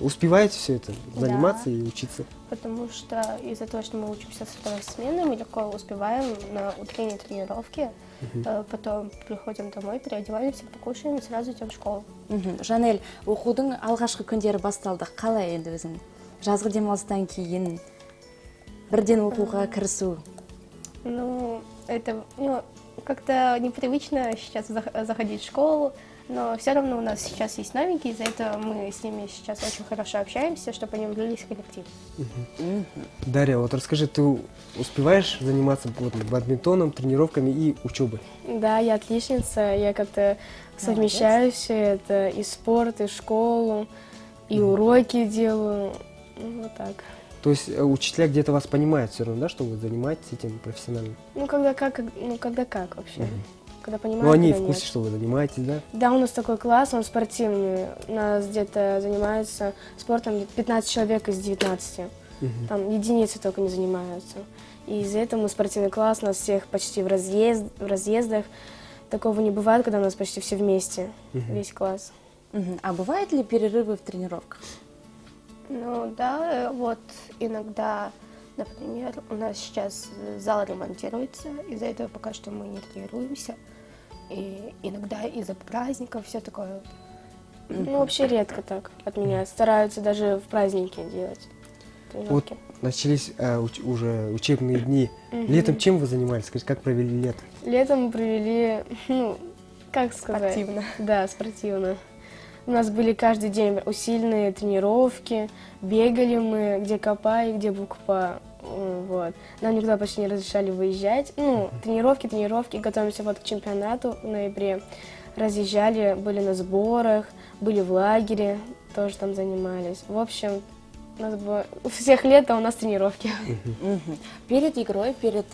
успеваете все это заниматься и учиться? Потому что из-за того, что мы учимся со второй смены, мы легко успеваем на утренние тренировки. Потом приходим домой, переодеваемся, покушаем и сразу идем в школу. Жанель, оқудың алғашқы күндері басталды. Қалай енді өзің? Жазғы демалыстан кейін бірден оқуға кірісу? Ну, это как-то непривычно сейчас заходить в школу, но все равно у нас сейчас есть новенькие, из-за этого мы с ними сейчас очень хорошо общаемся, чтобы они влились в коллектив. Дарья, вот расскажи, ты успеваешь заниматься бадминтоном, тренировками и учебой? Да, я отличница, я как-то совмещаю все это, и спорт, и школу, и уроки делаю, вот так. То есть учителя где-то вас понимают все равно, да, что вы занимаетесь этим профессионально? Ну, когда как вообще. Когда понимают, ну, они в курсе, что вы занимаетесь, да? Да, у нас такой класс, он спортивный. У нас где-то занимаются спортом 15 человек из 19. Там единицы только не занимаются. И из-за этого спортивный класс, у нас всех почти в разъездах. Такого не бывает, когда у нас почти все вместе, весь класс. А бывают ли перерывы в тренировках? Ну да, вот иногда, например, у нас сейчас зал ремонтируется, из-за этого пока что мы не тренируемся. И иногда из-за праздников все такое. Ну вообще редко так от меня, стараются даже в праздники делать тренировки. Вот начались уже учебные дни. Летом чем вы занимались? Скажите, как провели лето? Летом мы провели, ну, как сказать? Спортивно. Да, спортивно. У нас были каждый день усиленные тренировки, бегали мы, где копа и где буква. Вот. Нам никуда почти не разрешали выезжать. Ну, тренировки, готовимся вот к чемпионату в ноябре. Разъезжали, были на сборах, были в лагере, тоже там занимались. В общем, у нас было... у всех лето, у нас тренировки. Перед игрой, перед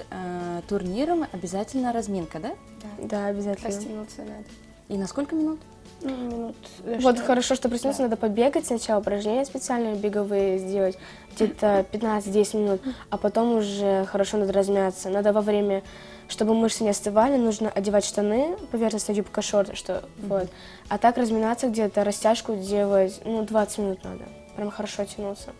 турниром обязательно разминка, да? Да, да, обязательно. Растянуться надо. И на сколько минут? Минут, вот что? Хорошо, что проснулся, да. Надо побегать сначала, упражнения специальные беговые сделать, где-то 15-10 минут, а потом уже хорошо надо размяться. Надо во время, чтобы мышцы не остывали, нужно одевать штаны, поверхностная юбка, шорты, что, вот. А так разминаться где-то, растяжку делать, ну, 20 минут надо, прям хорошо тянуться.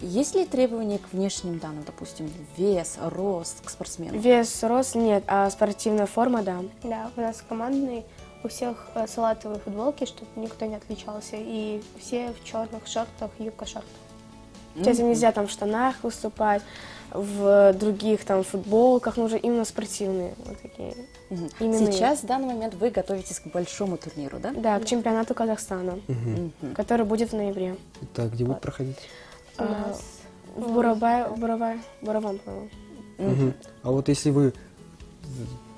Есть ли требования к внешним данным, допустим, вес, рост к спортсмену? Вес, рост нет, а спортивная форма, да. Да, у нас командный. У всех салатовые футболки, чтобы никто не отличался, и все в черных шортах, юбка-шорт. Сейчас нельзя там в штанах выступать, в других там футболках, нужно именно спортивные вот такие. Сейчас, в данный момент, вы готовитесь к большому турниру, да? Да, к чемпионату Казахстана, который будет в ноябре. Так, где будет проходить? В Бурабай, Бураван, по-моему. А вот если вы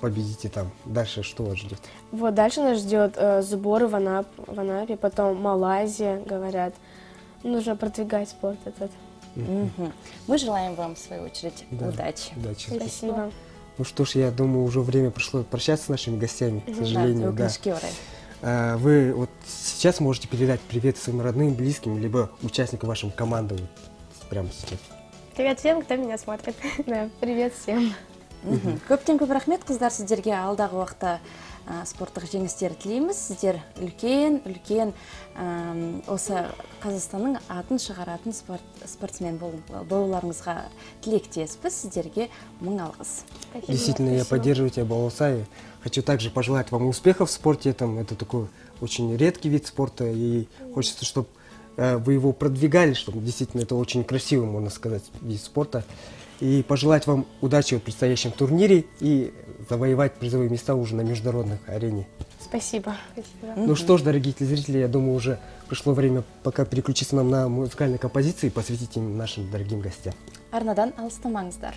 победите там, дальше что вас ждет? Вот, дальше нас ждет сборы в Анапе, потом Малайзия, говорят. Нужно продвигать спорт этот. Мы желаем вам, в свою очередь, удачи. Удачи. Спасибо. Ну что ж, я думаю, уже время пришло прощаться с нашими гостями, к сожалению. Да. Вы вот сейчас можете передать привет своим родным, близким, либо участникам вашей команды прямо сейчас. Привет всем, кто меня смотрит. Да, привет всем. Көптен көп рахмет, қыздар, сіздерге алдағы уақытта спорттық жеңістер тілейміз. Сіздер үлкен осы Қазақстанның атын шығаратын спортсмен болуларыңызға тілектеспіз. Сіздерге мың алғыс. Действительно, я поддерживаю тебя, Волоса. Хочу также пожелать вам успехов в спорте. Это такой очень редкий вид спорта, и хочется, чтобы вы его продвигали, чтобы действительно это очень красивый, можно сказать, вид спорта. И пожелать вам удачи в предстоящем турнире и завоевать призовые места уже на международных арене. Спасибо. Ну что ж, дорогие телезрители, я думаю, уже пришло время пока переключиться нам на музыкальные композиции и посвятить им нашим дорогим гостям. Арнадан алыстамаңыздар.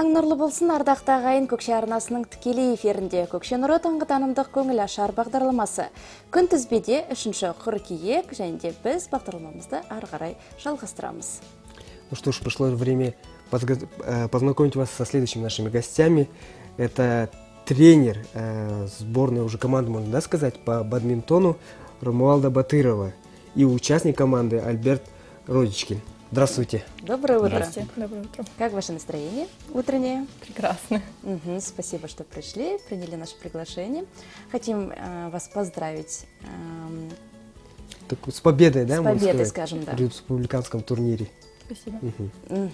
Таң нұрлы болсын, ардақты ағайын, Көкше арнасының тікелей эфирінде Көкше нұры таңғы танымдық көңіл ашар бағдарламасы. Күн тізбеде 3-ші қыркүйек, және де біз бағдарламамызды ары қарай жалғастырамыз. Ну что ж, пришло время познакомить вас со следующими нашими гостями. Это тренер сборной, уже команды, можно да, сказать, по бадминтону Ромуалда Батырова и участник команды Альберт Родичкин. Здравствуйте. Доброе утро. Здравствуйте. Доброе утро. Как ваше настроение утреннее? Прекрасно. Угу, спасибо, что пришли, приняли наше приглашение. Хотим вас поздравить с победой, да? С победой, скажем, да. В республиканском турнире. Спасибо. Угу. Угу.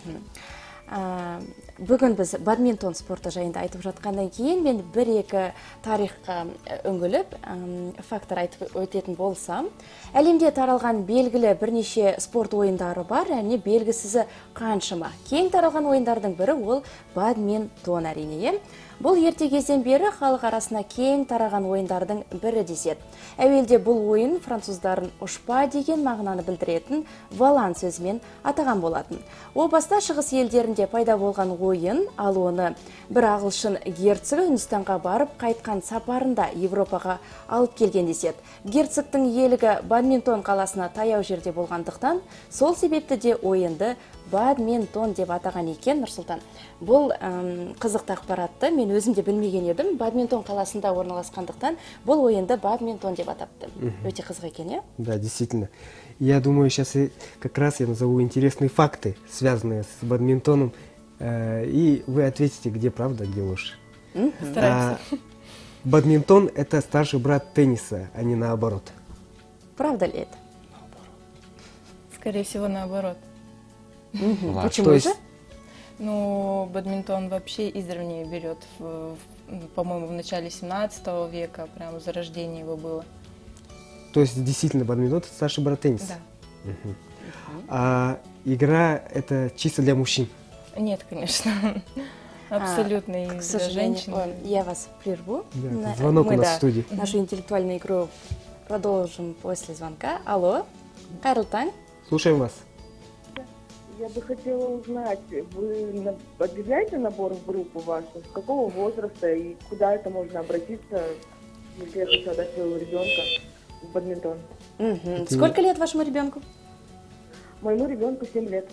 Бүгін біз бадминтон спорты жайында айтып жатқаннан кейін мен бір-екі тарихқа үңгіліп фактор айтып өтетін болсам, әлемде таралған белгілі бірнеше спорт ойындары бар, және белгісізі қаншама. Кең таралған ойындардың бірі ол бадминтон әрине. Бұл ерте кезден бері халық арасына кең тараған ойындардың бірі деседі. Әуелде бұл ойын француздарын ұшпа деген мағынаны білдіретін валан сөзмен атаған болатын. О баста шығыс елдерінде пайда болған ойын, ал оны бір ағылшын герцог Үндістанға барып қайтқан сапарында Европаға алып келген деседі. Герцогтың елігі бадминтон қаласына таяу жерде болғандықтан, сол себепті де ойынды бадминтон деп атаған екен. Нұрсултан, бұл қызықты ақпаратты мен өзім де білмеген едім. Бадминтон қаласында орналасқандықтан бұл ойынды бадминтон деп атапты. Өте қызық екен, е? Да, действительно. Я думаю, сейчас как раз я назову интересные факты, связанные с бадминтоном, и вы ответите, где правда, где ложь. Стараемся. Бадминтон – это старший брат тенниса, а не наоборот. Правда ли это? Наоборот. Скорее всего, наоборот. Почему же? Ну, бадминтон вообще издревле берет, по-моему, в начале 17 века, прямо зарождение его было. То есть, действительно, бадминтон – это старший брат тенниса? Да. Угу. А игра – это чисто для мужчин? Нет, конечно. Абсолютно и для женщин. Я вас прерву. Да, звонок у нас в студии. Нашу интеллектуальную игру продолжим после звонка. Алло, Карлтан. Слушаем вас. Я бы хотела узнать, вы объявляете набор в группу вашу? С какого возраста и куда это можно обратиться, если я хочу отдать своего ребенка в бадминтон? Угу. Сколько лет вашему ребенку? Моему ребенку 7 лет.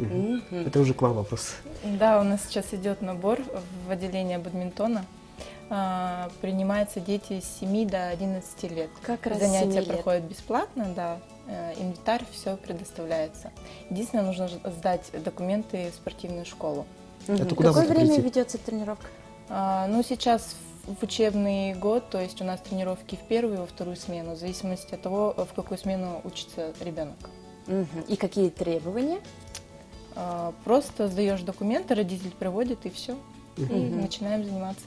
Угу. Угу. Это уже к вам вопрос. Да, у нас сейчас идет набор в отделение бадминтона. Принимаются дети с 7 до 11 лет. Как раз занятия проходят бесплатно, да. Инвентарь, все предоставляется. Единственное, нужно сдать документы в спортивную школу. Это куда Какое время ведется тренировка? Ну, сейчас в учебный год, то есть у нас тренировки в первую и во вторую смену, в зависимости от того, в какую смену учится ребенок. И какие требования? Просто сдаешь документы, родитель приводит и все. И начинаем заниматься.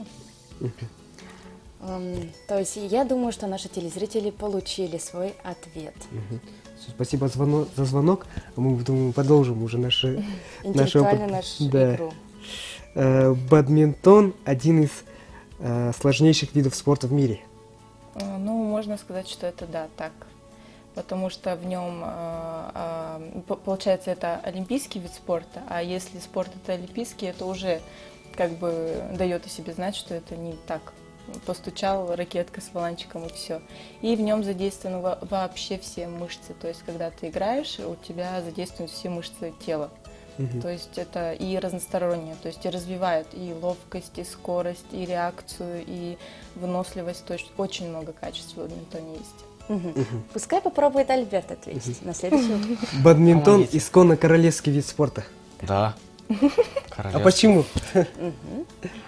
То есть я думаю, что наши телезрители получили свой ответ. Спасибо за звонок. Мы, думаю, продолжим уже нашу игру. Бадминтон – один из сложнейших видов спорта в мире. Ну, можно сказать, что это да, так. Потому что в нем, получается, это олимпийский вид спорта, а если спорт – это олимпийский, это уже как бы дает о себе знать, что это не так. Постучал ракетка с валанчиком и все. И в нем задействованы вообще все мышцы. То есть, когда ты играешь, у тебя задействуют все мышцы тела. То есть, это и разностороннее. То есть, и развивают и ловкость, и скорость, и реакцию, и выносливость. То есть, очень много качеств в бадминтоне есть. Пускай попробует Альберт ответить на следующий вопрос. Бадминтон исконно королевский вид спорта. Да. Королевство. А почему?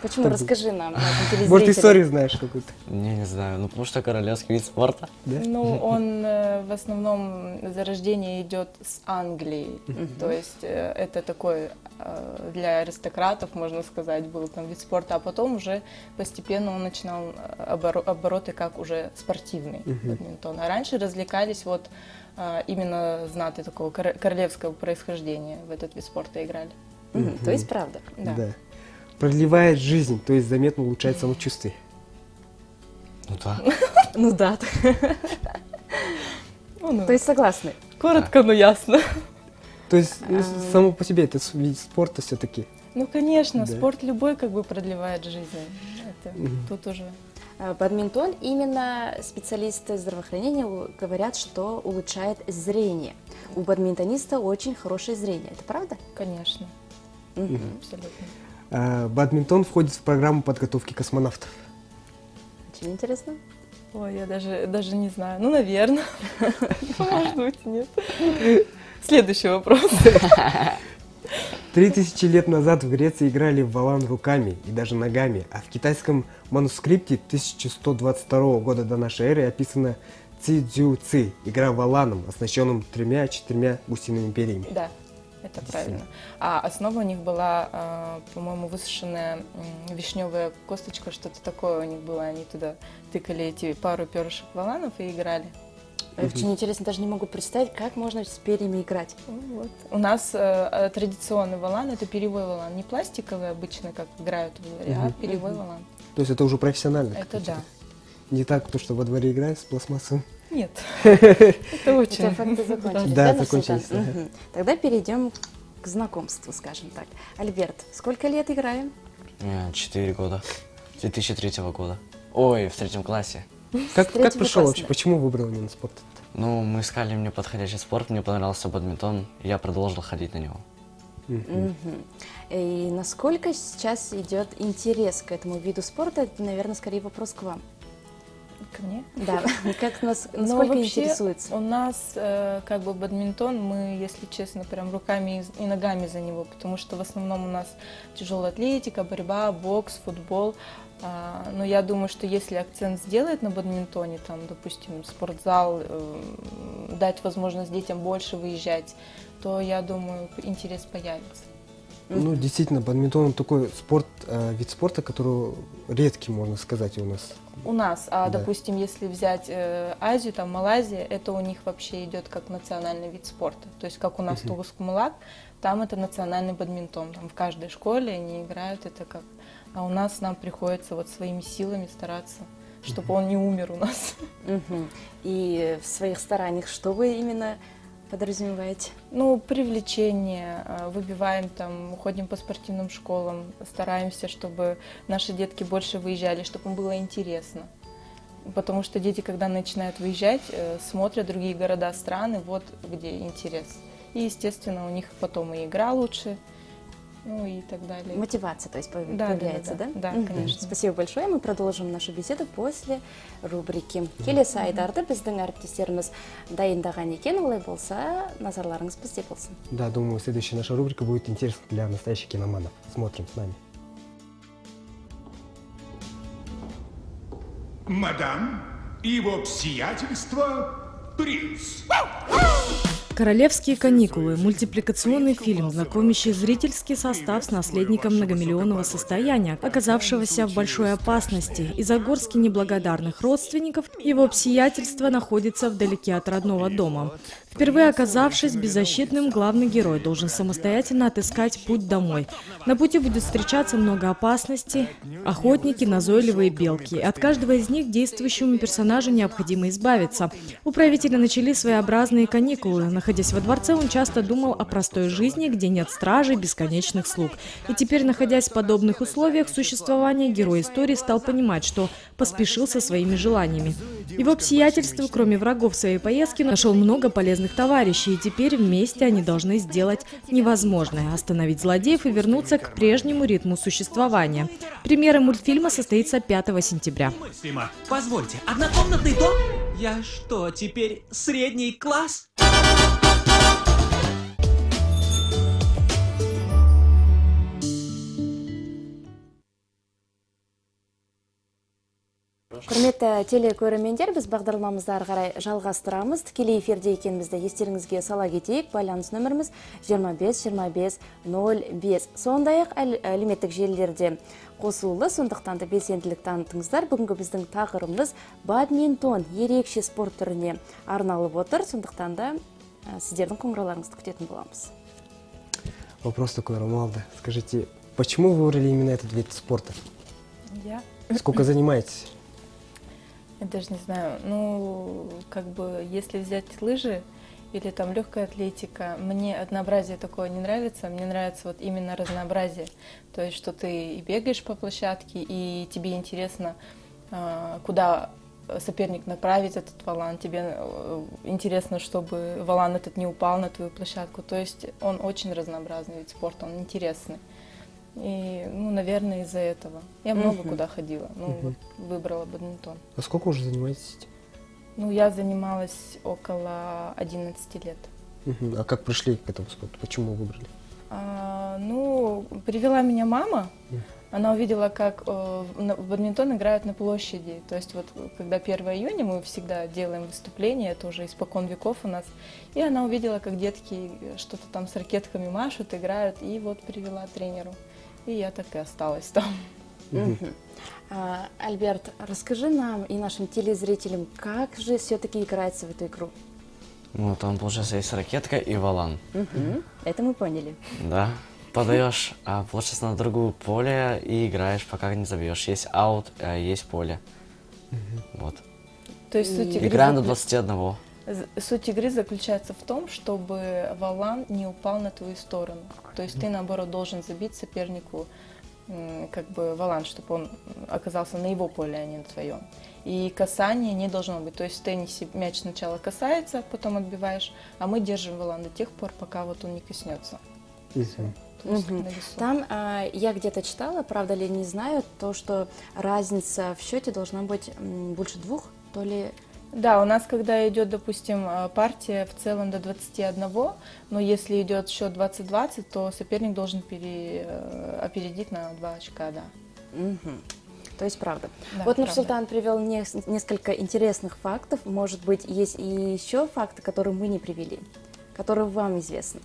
Почему? Расскажи нам. Может, историю знаешь какую-то? Не знаю. Ну, потому что королевский вид спорта. Да? Ну, он в основном зарождение идет с Англии. То есть это такой для аристократов, можно сказать, был там вид спорта. А потом уже постепенно он начинал обороты как уже спортивный бадминтон. А раньше развлекались вот именно знатые такого королевского происхождения в этот вид спорта играли. То есть правда. Да. Да. Продлевает жизнь, то есть заметно улучшает самочувствие. Ну да. Ну да. То есть согласны? Коротко, но ясно. То есть само по себе это вид спорта все-таки. Ну, конечно, да. Спорт любой как бы продлевает жизнь. Это, тут уже... Бадминтон, именно специалисты здравоохранения говорят, что улучшает зрение. У бадминтониста очень хорошее зрение. Это правда? Конечно. Абсолютно. Бадминтон входит в программу подготовки космонавтов. Очень интересно. Ой, я даже не знаю. Ну, наверное. Может быть, нет. Следующий вопрос. 3000 лет назад в Греции играли в валан руками и даже ногами, а в китайском манускрипте 1122 года до н.э. описано ци-дзю-ци, игра валаном, оснащенным 3–4 гусиными перьями. Да, это правильно. А основа у них была, по-моему, высушенная вишневая косточка, что-то такое у них было. Они туда тыкали эти пару перышек валанов и играли. Очень интересно, даже не могу представить, как можно с перьями играть. Вот. У нас традиционный валан, это перьевой валан, не пластиковый обычно, как играют во дворе, а перьевой валан. То есть это уже профессионально? Это да. Не так, то, что во дворе играют с пластмассом? Нет. Это очень. Это факты закончились. Да, закончились. Тогда перейдем к знакомству, скажем так. Альберт, сколько лет играем? 4 года. 2003 года. Ой, в 3 классе. Как пришел вообще? Почему выбрал именно спорт? Ну, мы искали мне подходящий спорт, мне понравился бадминтон, и я продолжил ходить на него. И насколько сейчас идет интерес к этому виду спорта? Это, наверное, скорее вопрос к вам. Ко мне? Да. Как нас, насколько интересуется? У нас как бы бадминтон, мы, если честно, прям руками и ногами за него, потому что в основном у нас тяжелая атлетика, борьба, бокс, футбол. Но я думаю, что если акцент сделать на бадминтоне, там, допустим, спортзал, дать возможность детям больше выезжать, то, я думаю, интерес появится. Ну, действительно, бадминтон такой спорт, вид спорта, который редкий, можно сказать, у нас. У нас, допустим, если взять Азию, там, Малайзия, это у них вообще идет как национальный вид спорта. То есть, как у нас Тугус-Кумалак, там это национальный бадминтон. Там в каждой школе они играют это как... А у нас нам приходится вот своими силами стараться, чтобы он не умер у нас. И в своих стараниях что вы именно подразумеваете? Ну, привлечение, выбиваем там, уходим по спортивным школам, стараемся, чтобы наши детки больше выезжали, чтобы им было интересно. Потому что дети, когда начинают выезжать, смотрят другие города, страны, вот где интерес. И, естественно, у них потом и игра лучше. Ну и так далее. Мотивация, то есть, появляется, да? Да, конечно. Спасибо большое. Мы продолжим нашу беседу после рубрики. Келесі айдарды біздің әріптестеріміз дайындаған екен, олай болса, назарларыңыз бізде болсын. Да, думаю, следующая наша рубрика будет интересна для настоящих киноманов. Смотрим с нами. Мадам, его сиятельство принц. «Королевские каникулы» – мультипликационный фильм, знакомящий зрительский состав с наследником многомиллионного состояния, оказавшегося в большой опасности. Из-за горстки неблагодарных родственников его обсиятельство находится вдалеке от родного дома. Впервые оказавшись беззащитным, главный герой должен самостоятельно отыскать путь домой. На пути будет встречаться много опасностей, охотники, назойливые белки. От каждого из них действующему персонажу необходимо избавиться. У правителя начались своеобразные каникулы. Находясь во дворце, он часто думал о простой жизни, где нет стражей, бесконечных слуг. И теперь, находясь в подобных условиях существования, герой истории стал понимать, что поспешил со своими желаниями. Его обсиятельство, кроме врагов своей поездки, нашел много полезных товарищей, и теперь вместе они должны сделать невозможное – остановить злодеев и вернуться к прежнему ритму существования. Премьера мультфильма состоится 5 сентября. Позвольте, однокомнатный дом? Я что, теперь средний класс? Құрметті телекөрермендер, біз бағдарламамызды ары қарай жалғастырамыз. Тікелей эфирде екенімізді естеріңізге сала кетейік. Байланыс нөміріміз 25-25-05. Сондай-ақ әлеуметтік желілерде қосулы, сондықтан да белсенділік танытыңыздар. Бүгінгі біздің тақырыбымыз бадминтон, ерекше спорт түріне арналып отыр. Сондықтан да сіздердің қоңырауларыңызды күтетін боламыз. Вопрос такой, Ромалда. Скажите, почему вы выбрали именно этот вид спорта? Сколько занимаетесь? Я даже не знаю, ну, как бы, если взять лыжи, или там легкая атлетика. Мне однообразие такое не нравится, мне нравится вот именно разнообразие. То есть, что ты и бегаешь по площадке, и тебе интересно, куда соперник направит этот валан, тебе интересно, чтобы валан этот не упал на твою площадку. То есть он очень разнообразный вид спорта, он интересный. И, ну, наверное, из-за этого. Я много куда ходила, ну, вот выбрала бадминтон. А сколько уже занимаетесь этим? Ну, я занималась около 11 лет. А как пришли к этому спорту? Почему выбрали? Ну, привела меня мама. Она увидела, как в бадминтон играют на площади. То есть вот когда 1 июня мы всегда делаем выступление, это уже испокон веков у нас. И она увидела, как детки что-то там с ракетками машут, играют. И вот привела тренеру. И я так и осталась там. Альберт, расскажи нам и нашим телезрителям, как же все-таки играется в эту игру? Ну, там, получается, есть ракетка и валан. Это мы поняли. Да. Подаешь, получается, на другое поле и играешь, пока не забьешь. Есть аут, есть поле. Вот. То есть суть игры... Играем до 21. Суть игры заключается в том, чтобы валан не упал на твою сторону. То есть ты, наоборот, должен забить сопернику как бы валан, чтобы он оказался на его поле, а не на своем. И касание не должно быть. То есть в теннисе мяч сначала касается, потом отбиваешь, а мы держим валан до тех пор, пока вот он не коснется. Там я где-то читала, правда ли не знаю, то, что разница в счете должна быть больше 2, то ли... Да, у нас, когда идет, допустим, партия в целом до 21, но если идет счет 20-20, то соперник должен опередить на 2 очка, да. То есть правда. Да, вот Нурсултан привел несколько интересных фактов. Может быть, есть и еще факты, которые мы не привели, которые вам известны.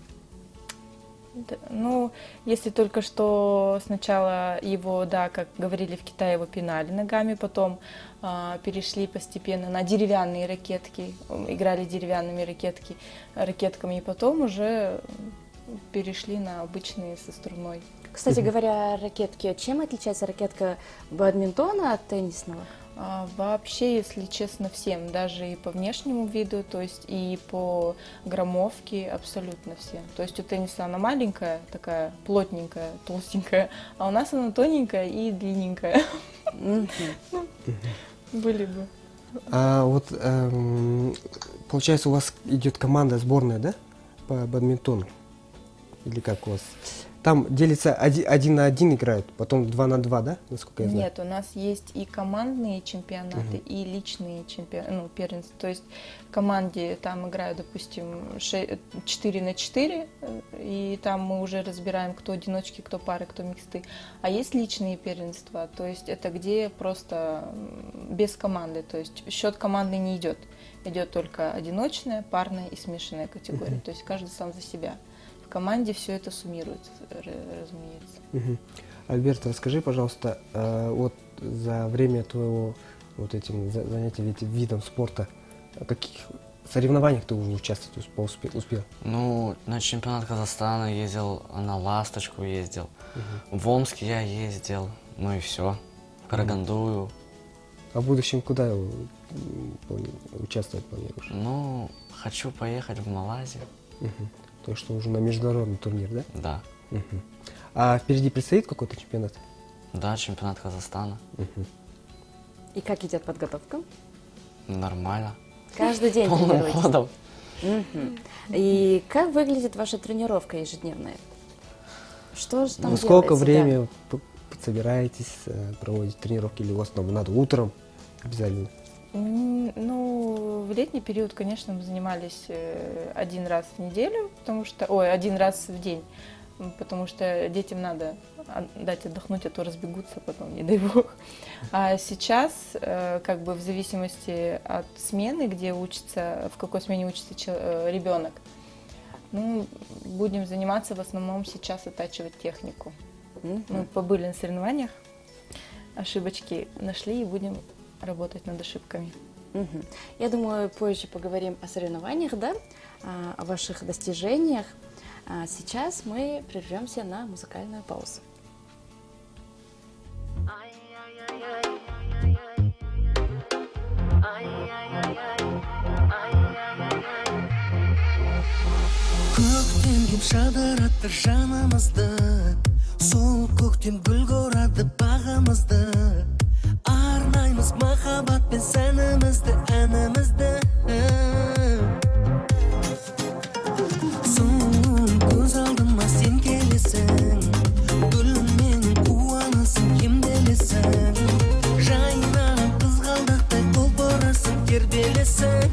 Да, ну, если только что сначала его, да, как говорили в Китае, его пинали ногами, потом перешли постепенно на деревянные ракетки, играли деревянными ракетками, и потом уже перешли на обычные со струной. Кстати говоря, ракетки, чем отличается ракетка бадминтона от теннисного? Вообще, если честно, всем, даже и по внешнему виду, то есть и по громовке, абсолютно всем. То есть у тенниса она маленькая, такая плотненькая, толстенькая, а у нас она тоненькая и длинненькая. Были бы. А вот, получается, у вас идет команда сборная, да, по бадминтону? Или как у вас? Там делится 1 на 1 играют, потом 2 на 2, да, насколько я знаю? Нет, у нас есть и командные чемпионаты, и личные первенства. То есть в команде там играют, допустим, 4 на 4, и там мы уже разбираем, кто одиночки, кто пары, кто миксты. А есть личные первенства, то есть это где просто без команды, то есть счет команды не идет. Идет только одиночная, парная и смешанная категория, то есть каждый сам за себя. В команде все это суммируется, разумеется. Альберт, расскажи, пожалуйста, вот за время твоего вот этим занятия этим видом спорта, о каких соревнованиях ты уже участвовать успел? Ну, на чемпионат Казахстана ездил, на Ласточку ездил, в Омск я ездил, ну и все, в Карагандую. А в будущем куда участвовать планируешь? Ну, хочу поехать в Малайзию. То, что уже на международный турнир, да? Да. А впереди предстоит какой-то чемпионат? Да, чемпионат Казахстана. И как идет подготовка? Нормально. Каждый день тренируетесь? И как выглядит ваша тренировка ежедневная? Что же там делаете? Сколько времени собираетесь проводить тренировки? Или у вас там надо утром обязательно? Ну, в летний период, конечно, мы занимались 1 раз в день, потому что детям надо дать отдохнуть, а то разбегутся потом, не дай бог. А сейчас, как бы в зависимости от смены, где учится, в какой смене учится ребенок, ну, будем заниматься в основном сейчас оттачивать технику. Мы побыли на соревнованиях, ошибочки нашли и будем работать над ошибками. Я думаю, позже поговорим о соревнованиях, да, о ваших достижениях. А сейчас мы прервемся на музыкальную паузу. көктем кеп жадыратты жанымызды, сол көктем гүл көрады бағымызды, арнаймыз махаббатпен сәнімізді, әнімізді. Соң көз алдыма сен келесің, гүлмен қуанасың, емделесің, жайнаған қызғалдақтай құлпырасың, тербелесің.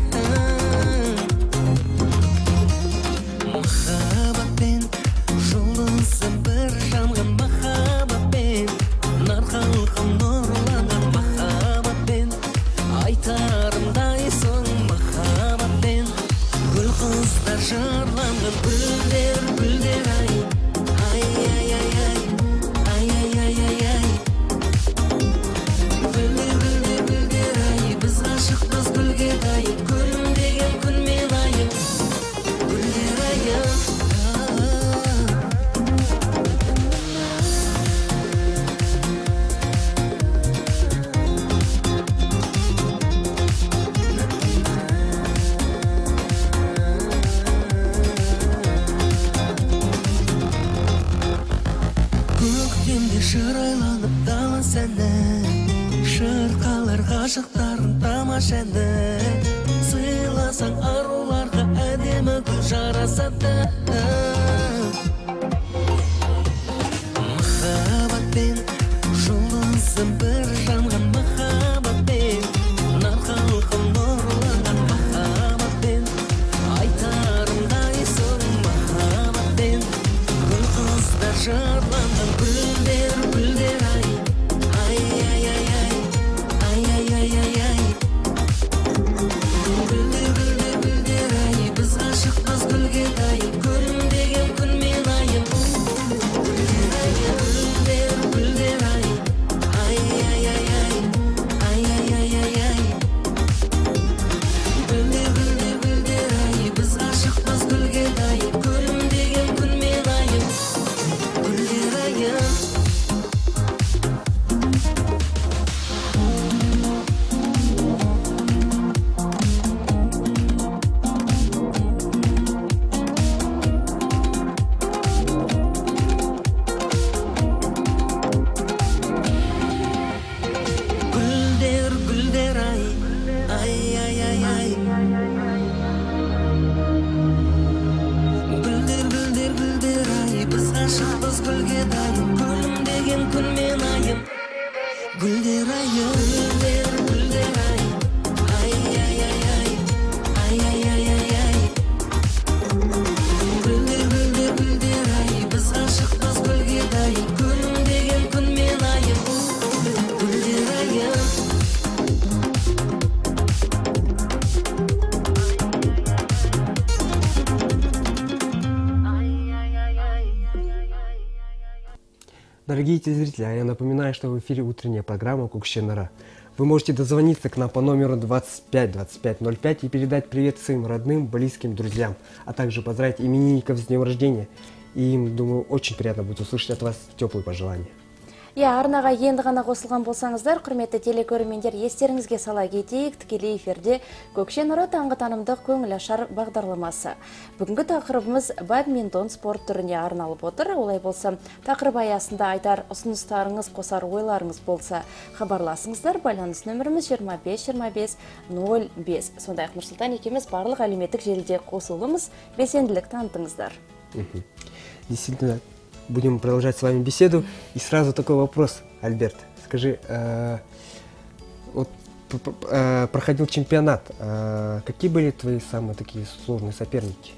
Дорогие телезрители, я напоминаю, что в эфире утренняя программа «Кукшинара». Вы можете дозвониться к нам по номеру 25 25 05 и передать привет своим родным, близким, друзьям, а также поздравить именинников с днем рождения. И им, думаю, очень приятно будет услышать от вас теплые пожелания. Я арнаға енді ғана қосылған болсаңыздар, құрметті телекөрермендер, естеріңізге сала кетейік, тікелей эфирде Көкшенұра таңғы танымдық көңіл ашар бағдарламасы. Бүгінгі тақырыбымыз бадминтон спорт түріне арналып отыр. Олай болса, тақырып аясында айтар ұсыныстарыңыз, қосар ойларыңыз болса, хабарласыңыздар. Байланыс нөміріміз 25 25 05. Сондай-ақ Нұрсултан екеуміз барлық әлеуметтік желіде қосылымыз. Белсенділік танытыңыздар. Действительно, будем продолжать с вами беседу. И сразу такой вопрос, Альберт. Скажи, проходил чемпионат. Какие были твои самые такие сложные соперники?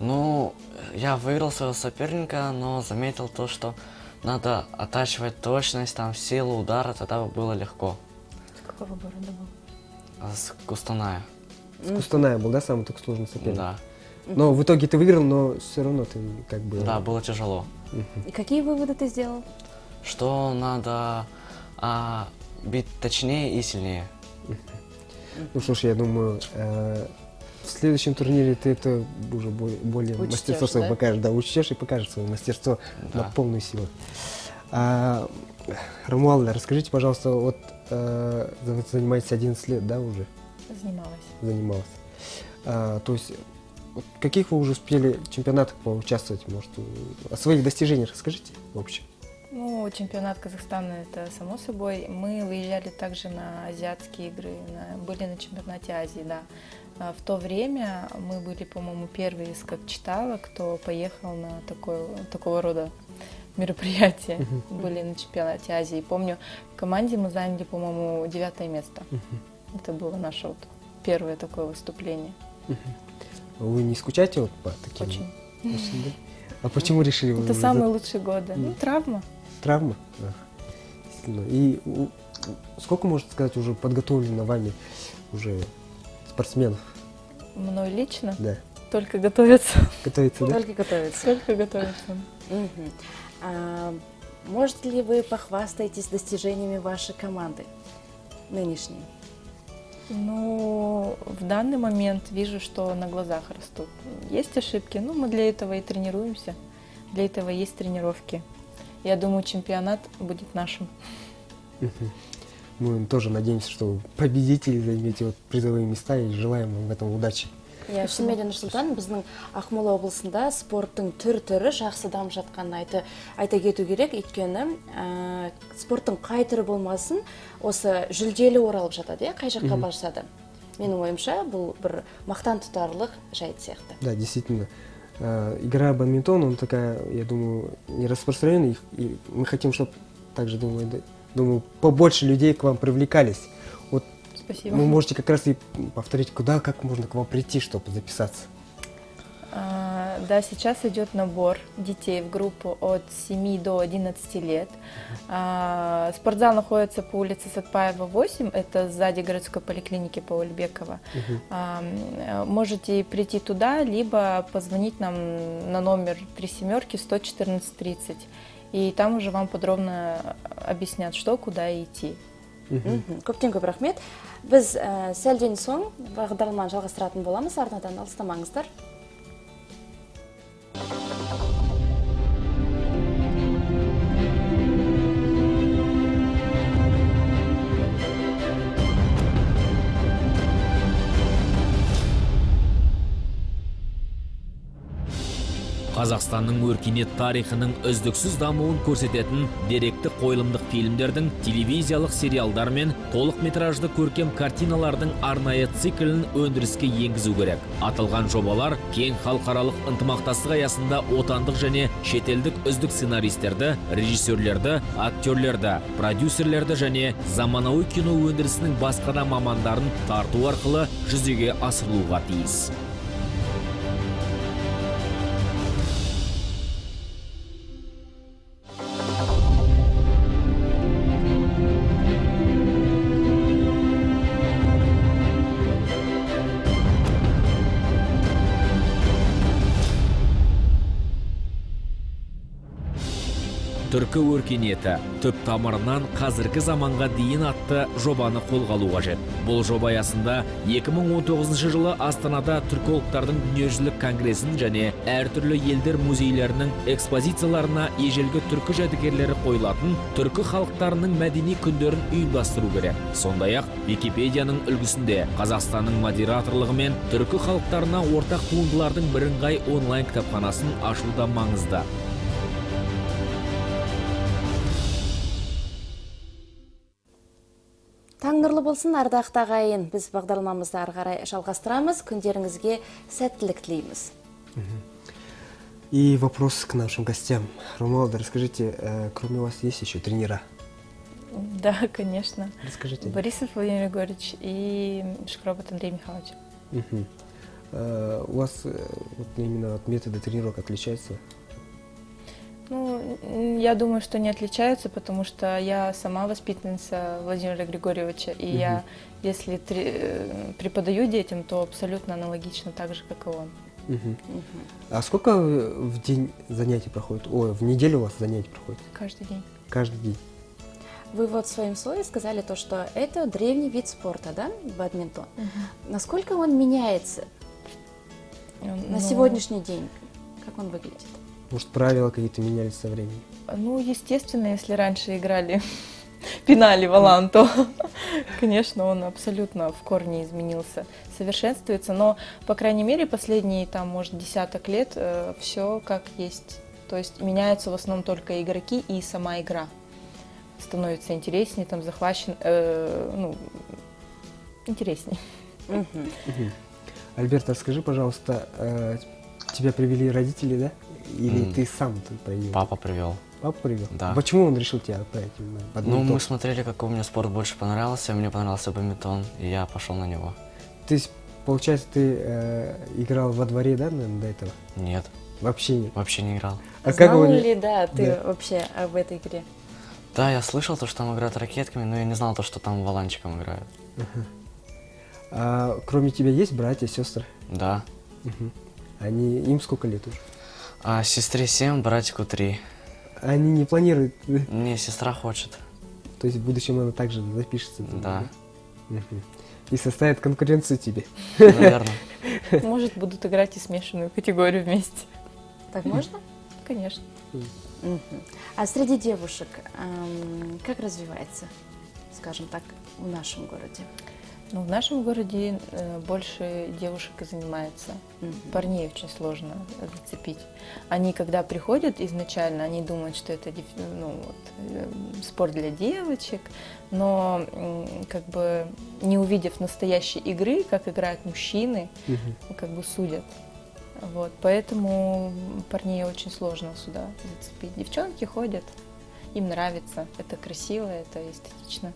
Ну, я выиграл своего соперника, но заметил то, что надо оттачивать точность, там, силу удара, тогда было легко. С какого города был? С Кустаная. С Кустаная был, да, самый такой сложный соперник? Да. Но в итоге ты выиграл, но все равно ты как бы... Да, было тяжело. И какие выводы ты сделал? Что надо бить точнее и сильнее. Ну, слушай, я думаю, в следующем турнире ты это уже более учтешь, мастерство свое, да? Покажешь. Да, учтешь и покажешь свое мастерство, да, на полную силу. Ромуалда, расскажите, пожалуйста, вот занимаетесь 11 лет, да, уже? Занималась. То есть... Каких вы уже успели чемпионатах поучаствовать? Может, о своих достижениях расскажите в общем? Ну, чемпионат Казахстана, это само собой. Мы выезжали также на азиатские игры, были на чемпионате Азии, да. В то время мы были, по-моему, первые из, как читала, кто поехал на такого рода мероприятия. Были на чемпионате Азии. Помню, в команде мы заняли, по-моему, 9-е место. Это было наше вот первое такое выступление. Вы не скучаете вот по таким? Очень. Очень, да? А почему решили? Это самые лучшие годы. Ну, травма. Травма? Да. И сколько, можно сказать, уже подготовлено вами уже спортсменов? Мной лично? Да. Только готовятся. Готовятся, да? Только готовятся. Только готовятся. Может ли вы похвастаетесь достижениями вашей команды нынешней? Ну, в данный момент вижу, что на глазах растут. Есть ошибки, но мы для этого и тренируемся, для этого есть тренировки. Я думаю, чемпионат будет нашим. Мы тоже надеемся, что победители займете вот призовые места, и желаем вам в этом удачи. Я Шимедин Нурсултан, біздің Ақмола облысында спорттың түр-түрі жақсы дамып жатқанын айта кету керек, өйткені спорттың қай түрі болмасын, осы жүлделі оралып жатады, қай жаққа барсады. Менің ойымша, бұл бір мақтан тұтарлық жайт сияқты. Да, действительно. Игра бадминтон, он такая, я думаю, не распространенная, и мы хотим, чтобы также, думаю, побольше людей к вам привлекались. Спасибо. Вы можете как раз и повторить, куда, как можно к вам прийти, чтобы записаться. Да, сейчас идет набор детей в группу от 7 до 11 лет. Спортзал находится по улице Сатпаева, 8, это сзади городской поликлиники Паульбекова. Можете прийти туда, либо позвонить нам на номер 37-114-30. И там уже вам подробно объяснят, что, куда идти. Көптен-көп рахмет. Біз сәлден соң бағдарламаны жалғастыратын боламыз. Арнадан алыстамаңыздар. Қазақстанның өркениет тарихының үздіксіз дамуын көрсететін деректі қойылымдық фильмдердің, телевизиялық сериалдар мен толық метражды көркем картиналардың арнайы циклін өндіріске енгізу керек. Аталған жобалар кең халықаралық ынтымақтастық аясында отандық және шетелдік үздік сценаристерді, режиссерлерді, актерлерді, продюсерлерді және заманауи кино өндірісінің басқа да мамандарын тарту арқылы жүзеге асырылуға тиіс. Түркі өркениеті түп тамырынан қазіргі заманға дейін атты жобаны қолға алу қажет. Бұл жоба аясында 2019 жылы Астанада түркологтардың дүниежүзілік конгресін және әртүрлі елдер музейлерінің экспозицияларына ежелгі түркі жәдігерлері қойылатын түркі халықтарының мәдени күндерін ұйымдастыру керек. Сондай-ақ Википедияның үлгісінде Қазақстанның модераторлығымен түркі халықтарына ортақ туындылардың бірыңғай онлайн кітапханасын ашу да маңызды. Нұрлы болсын, ардақты ағайын. Біз бағдарламамызды арғарай жалғастырамыз. Күндеріңізге сәттілік тілейміз. И вопрос к нашим гостям. Ромалда, расскажите, кроме вас есть еще тренера? Да, конечно. Расскажите. Борисов Владимир Егорович и Шкробот Андрей Михайлович. У вас именно методы тренировок отличаются? Ну, я думаю, что не отличаются, потому что я сама воспитанница Владимира Григорьевича, и я, если преподаю детям, то абсолютно аналогично так же, как и он. А сколько в день занятий проходит? Ой, в неделю у вас занятий проходит? Каждый день. Каждый день. Вы вот в своем слове сказали то, что это древний вид спорта, да, бадминтон. Насколько он меняется на сегодняшний день? Как он выглядит? Может, правила какие-то менялись со временем? Ну, естественно, если раньше играли пинали валан, то Конечно, он абсолютно в корне изменился, совершенствуется, но, по крайней мере, последние, там, может, десяток лет все как есть. То есть меняются в основном только игроки и сама игра. Становится интереснее, там, захвачен, ну, интереснее. Альберт, расскажи, пожалуйста, тебя привели родители, да? Или ты сам тут привел? Папа привел. Папа привел? Да. Почему он решил тебя отправить? Ну, мы смотрели, какой у меня спорт больше понравился. Мне понравился бадминтон, и я пошел на него. То есть, получается, ты играл во дворе, да, наверное, до этого? Нет. Вообще нет? Вообще не играл. А знал ли, да, ты вообще об этой игре? Да, я слышал, то, что там играют ракетками, но я не знал, то, что там валанчиком играют. А кроме тебя есть братья, сестры? Да. Они, им сколько лет уже? А сестре 7, братику 3. Они не планируют? Не, сестра хочет. То есть в будущем она также запишется? Да. И составит конкуренцию тебе? Наверное. Может, будут играть и смешанную категорию вместе. Так можно? Конечно. А среди девушек как развивается, скажем так, в нашем городе? Ну, в нашем городе больше девушек и занимается. Парней очень сложно зацепить. Они, когда приходят изначально, они думают, что это, ну, вот, спорт для девочек, но как бы не увидев настоящей игры, как играют мужчины, как бы судят. Вот, поэтому парней очень сложно сюда зацепить. Девчонки ходят, им нравится, это красиво, это эстетично.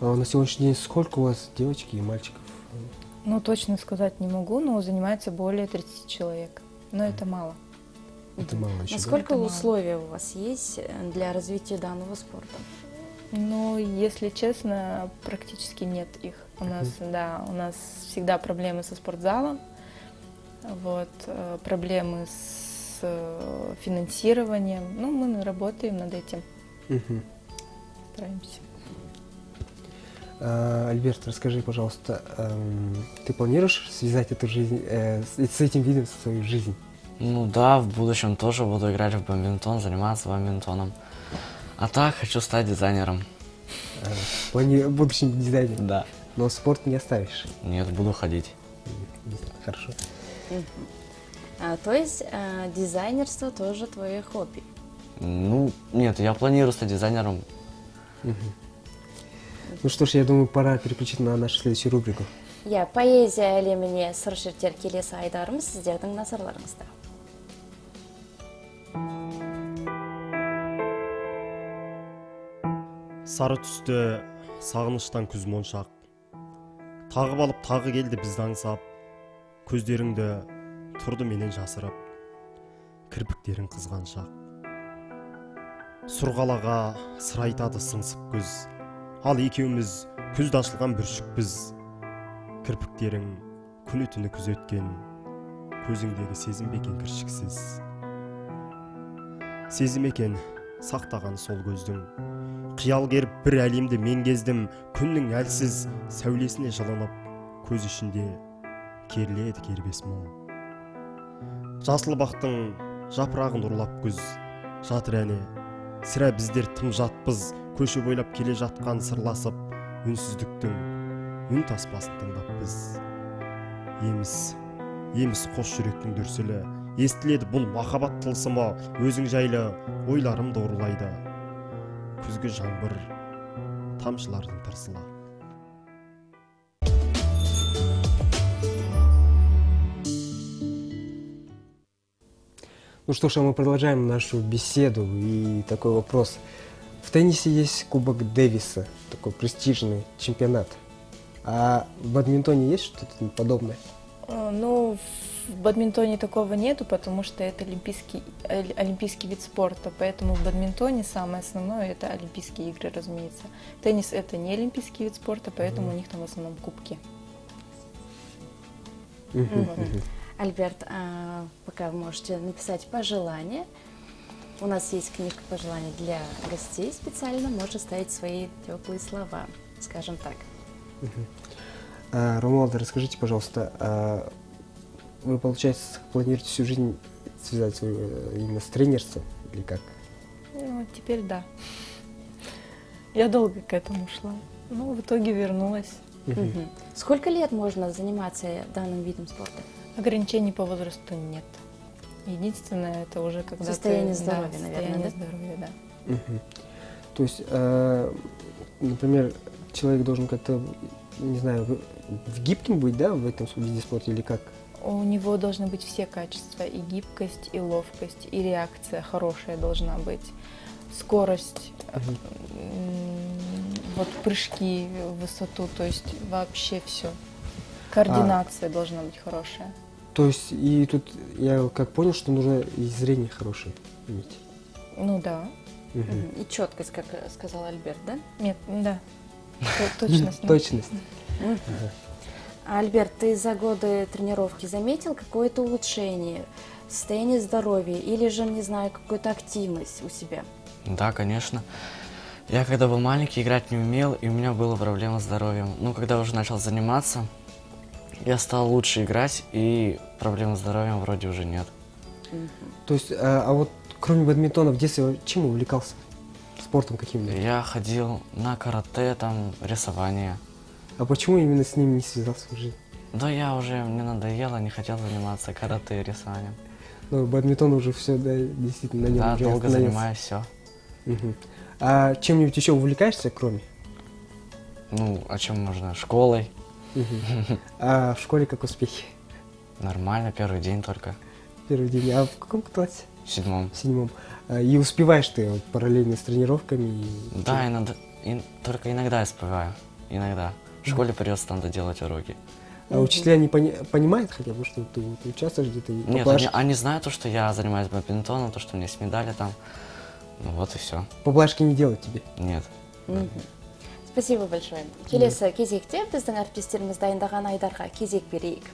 А на сегодняшний день сколько у вас девочек и мальчиков? Ну, точно сказать не могу, но занимается более 30 человек. Но это мало. Это мало еще, насколько условия у вас есть для развития данного спорта? Ну, если честно, практически нет их. У нас, да, у нас всегда проблемы со спортзалом, вот, проблемы с финансированием. Ну, мы работаем над этим, стараемся. Альберт, расскажи, пожалуйста, ты планируешь связать эту жизнь с этим видом, со своей жизнью? Ну да, в будущем тоже буду играть в бадминтон, заниматься бадминтоном. А так, хочу стать дизайнером. Будущим дизайнером? Да. Но спорт не оставишь? Нет, буду ходить. Хорошо. То есть дизайнерство тоже твое хобби? Ну, нет, я планирую стать дизайнером. Ну что ж, я думаю, пора переключить на нашу следующую рубрику. Я поэзия әлеміне сыр шертер келесі айдарым сіздердің назарларыңызда. Сары түсті сағыныштан күз моншақ. Тағып алып тағы келді бізді аңсап. Көздеріңді тұрды менен жасырып. Кірпіктерің қызғаншақ. Сұрғалаға сыр айтады сыңсып көз. Ал екеуміз күзді ашылған бүршікпіз. Кірпіктерің күні түні күзеткен, көзіңдегі сезім бекен кіршіксіз. Сезім екен сақтаған сол көздің. Қиял керіп бір әлемді мен кездім. Күннің әлсіз сәулесіне жылынып, көз ішінде керледі кербес мол. Жасыл бақтың жапырағын ұрлап күз. Жатыр әне, сірә біздер тым жатпыз. Көші бойлап келе жатқан сырласып, үнсіздіктің, үн таспасын тыңдап біз. Еміс, еміс қос жүректің дүрсілі, естіледі бұл махаббат тылсымы, өзің жайлы ойларым дорлайды. Күзгі жаңбыр, тамшылардың тырсыла. Ну что ж, мы продолжаем нашу беседу, и такой вопрос. В теннисе есть Кубок Дэвиса, такой престижный чемпионат. А в бадминтоне есть что-то подобное? Ну, в бадминтоне такого нету, потому что это олимпийский вид спорта. Поэтому в бадминтоне самое основное – это Олимпийские игры, разумеется. Теннис – это не олимпийский вид спорта, поэтому у них там в основном кубки. Альберт, пока вы можете написать пожелания. У нас есть книжка пожеланий для гостей специально, можно ставить свои теплые слова, скажем так. Ромалда, расскажите, пожалуйста, вы, получается, планируете всю жизнь связать свою именно с тренерством или как? Ну, теперь да. Я долго к этому шла. Ну, в итоге вернулась. Угу. Сколько лет можно заниматься данным видом спорта? Ограничений по возрасту нет. Единственное, это уже когда состояние здоровья, да, наверное, состояние, да? Здоровья, да. Угу. То есть, например, человек должен как-то, не знаю, гибким быть, да, в этом виде спорта или как? У него должны быть все качества, и гибкость, и ловкость, и реакция хорошая должна быть, скорость, вот прыжки в высоту, то есть вообще все. Координация должна быть хорошая. То есть, и тут я как понял, что нужно и зрение хорошее иметь. Ну да. Угу. И четкость, как сказал Альберт, да? Нет, да. Точность. Точность. Альберт, ты за годы тренировки заметил какое-то улучшение, состояние здоровья или же, не знаю, какую-то активность у себя? Да, конечно. Я когда был маленький, играть не умел, и у меня была проблема с здоровьем. Ну, когда уже начал заниматься, я стал лучше играть, и проблем с здоровьем вроде уже нет. То есть, а вот кроме бадминтона в детстве чем увлекался? Спортом каким-то? Я ходил на карате, там, рисование. А почему именно с ним не связался в жизни? Да я уже, мне надоело, не хотел заниматься карате и рисованием. Ну, бадминтон уже все, да, действительно, на нем. Да, долго занимаюсь, все. Угу. А чем-нибудь еще увлекаешься, кроме? Ну, а чем можно? Школой. Угу. А в школе как успехи? Нормально, первый день только. Первый день. А в каком классе? В седьмом. В седьмом. И успеваешь ты вот, параллельно с тренировками? И... Да, иногда, только иногда успеваю. Иногда. В школе придется там доделать уроки. А учителя не понимают хотя бы, что ты вот, участвуешь где-то? Нет, они знают то, что я занимаюсь бадминтоном, то, что у меня есть медали там. Ну вот и все. Поблажки не делают тебе? Нет. Спасибо большое. Келесі кезекте біздің әріптестеріміз дайындаған айдарға кезек берейік.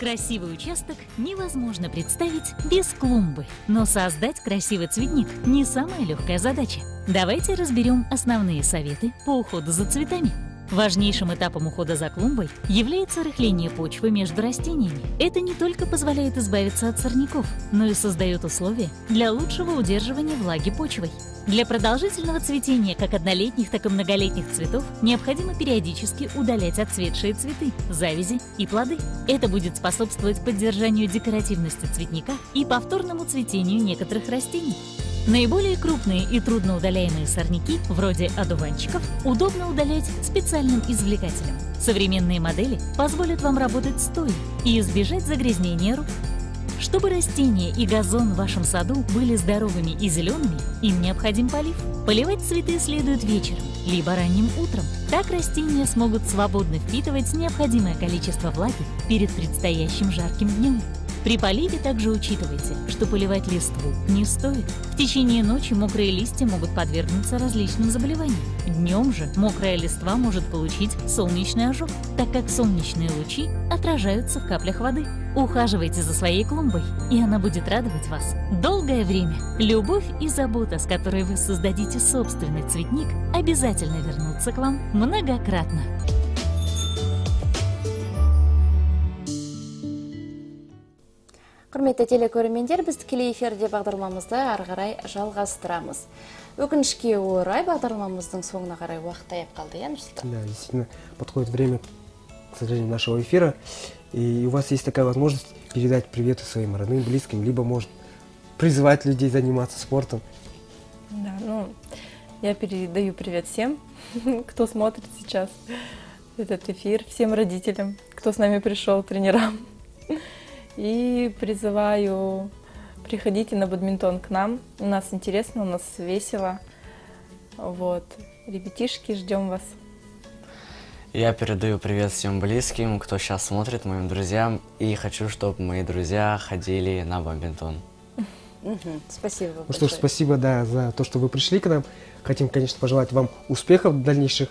Красивый участок невозможно представить без клумбы. Но создать красивый цветник не самая легкая задача. Давайте разберем основные советы по уходу за цветами. Важнейшим этапом ухода за клумбой является рыхление почвы между растениями. Это не только позволяет избавиться от сорняков, но и создает условия для лучшего удерживания влаги почвой. Для продолжительного цветения как однолетних, так и многолетних цветов необходимо периодически удалять отцветшие цветы, завязи и плоды. Это будет способствовать поддержанию декоративности цветника и повторному цветению некоторых растений. Наиболее крупные и трудноудаляемые сорняки, вроде одуванчиков, удобно удалять специальным извлекателем. Современные модели позволят вам работать стоя и избежать загрязнения рук. Чтобы растения и газон в вашем саду были здоровыми и зелеными, им необходим полив. Поливать цветы следует вечером, либо ранним утром. Так растения смогут свободно впитывать необходимое количество влаги перед предстоящим жарким днем. При поливе также учитывайте, что поливать листву не стоит. В течение ночи мокрые листья могут подвергнуться различным заболеваниям. Днем же мокрая листва может получить солнечный ожог, так как солнечные лучи отражаются в каплях воды. Ухаживайте за своей клумбой, и она будет радовать вас долгое время. Любовь и забота, с которой вы создадите собственный цветник, обязательно вернутся к вам многократно. Құрметті телекөрімендер, біз тікелей эфирде бағдарламамызды ары қарай жалғастырамыз. Өкінішке орай бағдарламамыздың соңына қарай уақыт таяп қалды, я Нурсултан? Да, действительно, подходит время, к сожалению, нашего эфира, и у вас есть такая возможность передать приветы своим родным, близким, либо, может, призывать людей заниматься спортом. Да, ну, я передаю привет всем, кто смотрит сейчас этот эфир, всем родителям, кто с нами пришел, тренерам. И призываю, приходите на бадминтон к нам. У нас интересно, у нас весело. Вот. Ребятишки, ждем вас. Я передаю привет всем близким, кто сейчас смотрит, моим друзьям. И хочу, чтобы мои друзья ходили на бадминтон. Спасибо вам. Ну что ж, спасибо, да, за то, что вы пришли к нам. Хотим, конечно, пожелать вам успехов дальнейших,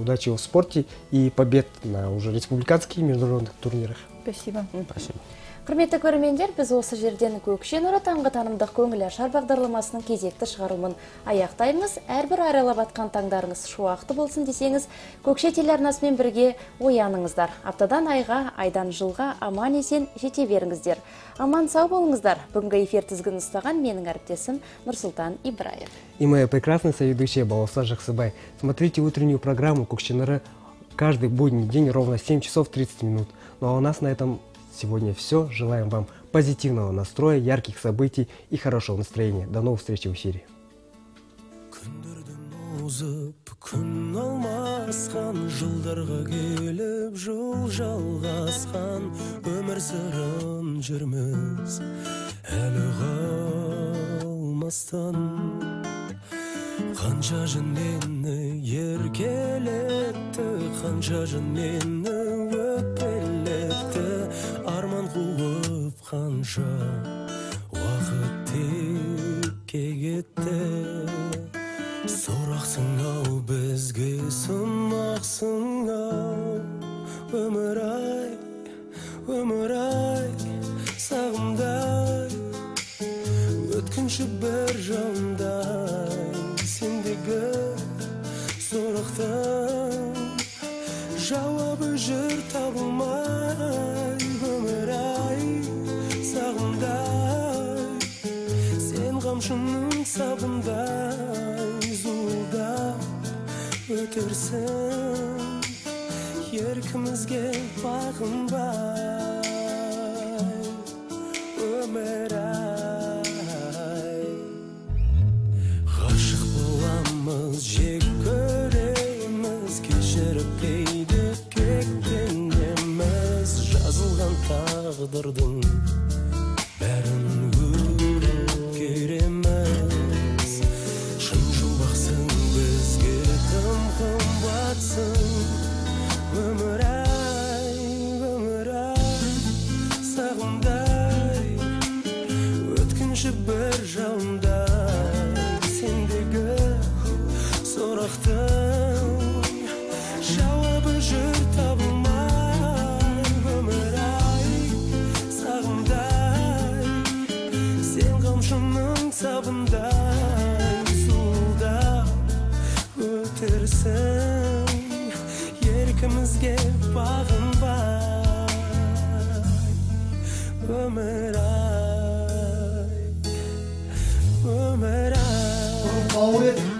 удачи в спорте и побед на уже республиканских и международных турнирах. Спасибо. Спасибо. Құрметті көрермендер, біз осы жерден Кукшинара таңғы танымдық көңіл ашар бағдарламасының кезекті шығарылымын аяқтаймыз. Әрбір аралап атқан таңдарыңыз шуақты болсын десеңіз, Көкше телеарнасымен бірге ояныңыздар. Аптадан айға, айдан жылға аман есен жете беріңіздер. Аман сау болыңыздар. Бүгінгі эфир тізгінін ұстаған менің әріптесім Нурсултан Ибраев. И моя прекрасная соведущая Волоса Жахсбай. Смотрите утреннюю программу Кукшинара каждый будний день ровно 7 часов 30 минут. Ну а у нас на этом сегодня все. Желаем вам позитивного настроя, ярких событий и хорошего настроения. До новых встреч в эфире. Қанша жын мені еркелетті, қанша жын мені өкпелетті, арман қуып қанша уақыт текке кетті. Сұрақсың-ау, бізге сынақсың-ау, өмір-ай, өмір-ай, сағымдай, өткінші бір жандай. Сұрақтан жауабы жүр табылмай, өмір-ай, сағымдай, сен қамшының сабындай, зуылдап өтерсің, еркімізге бағынбай, өмір-ай. Жек көреміз, кешіріп кейді кектенеміз, жазылған тағдырдың бәрін өріп кереміз. Шын жубақсың, бізге тым қымбатсың, өмір-ай, өмір-ай, сағымдай, өткінші бір жауымдай. Жауабы жүр табылмай, өмір-ай, сағымдай, сен қамшының сабындай, зуылдап өтерсің, еркімізге бағынбай, өмір-ай, өмір-ай.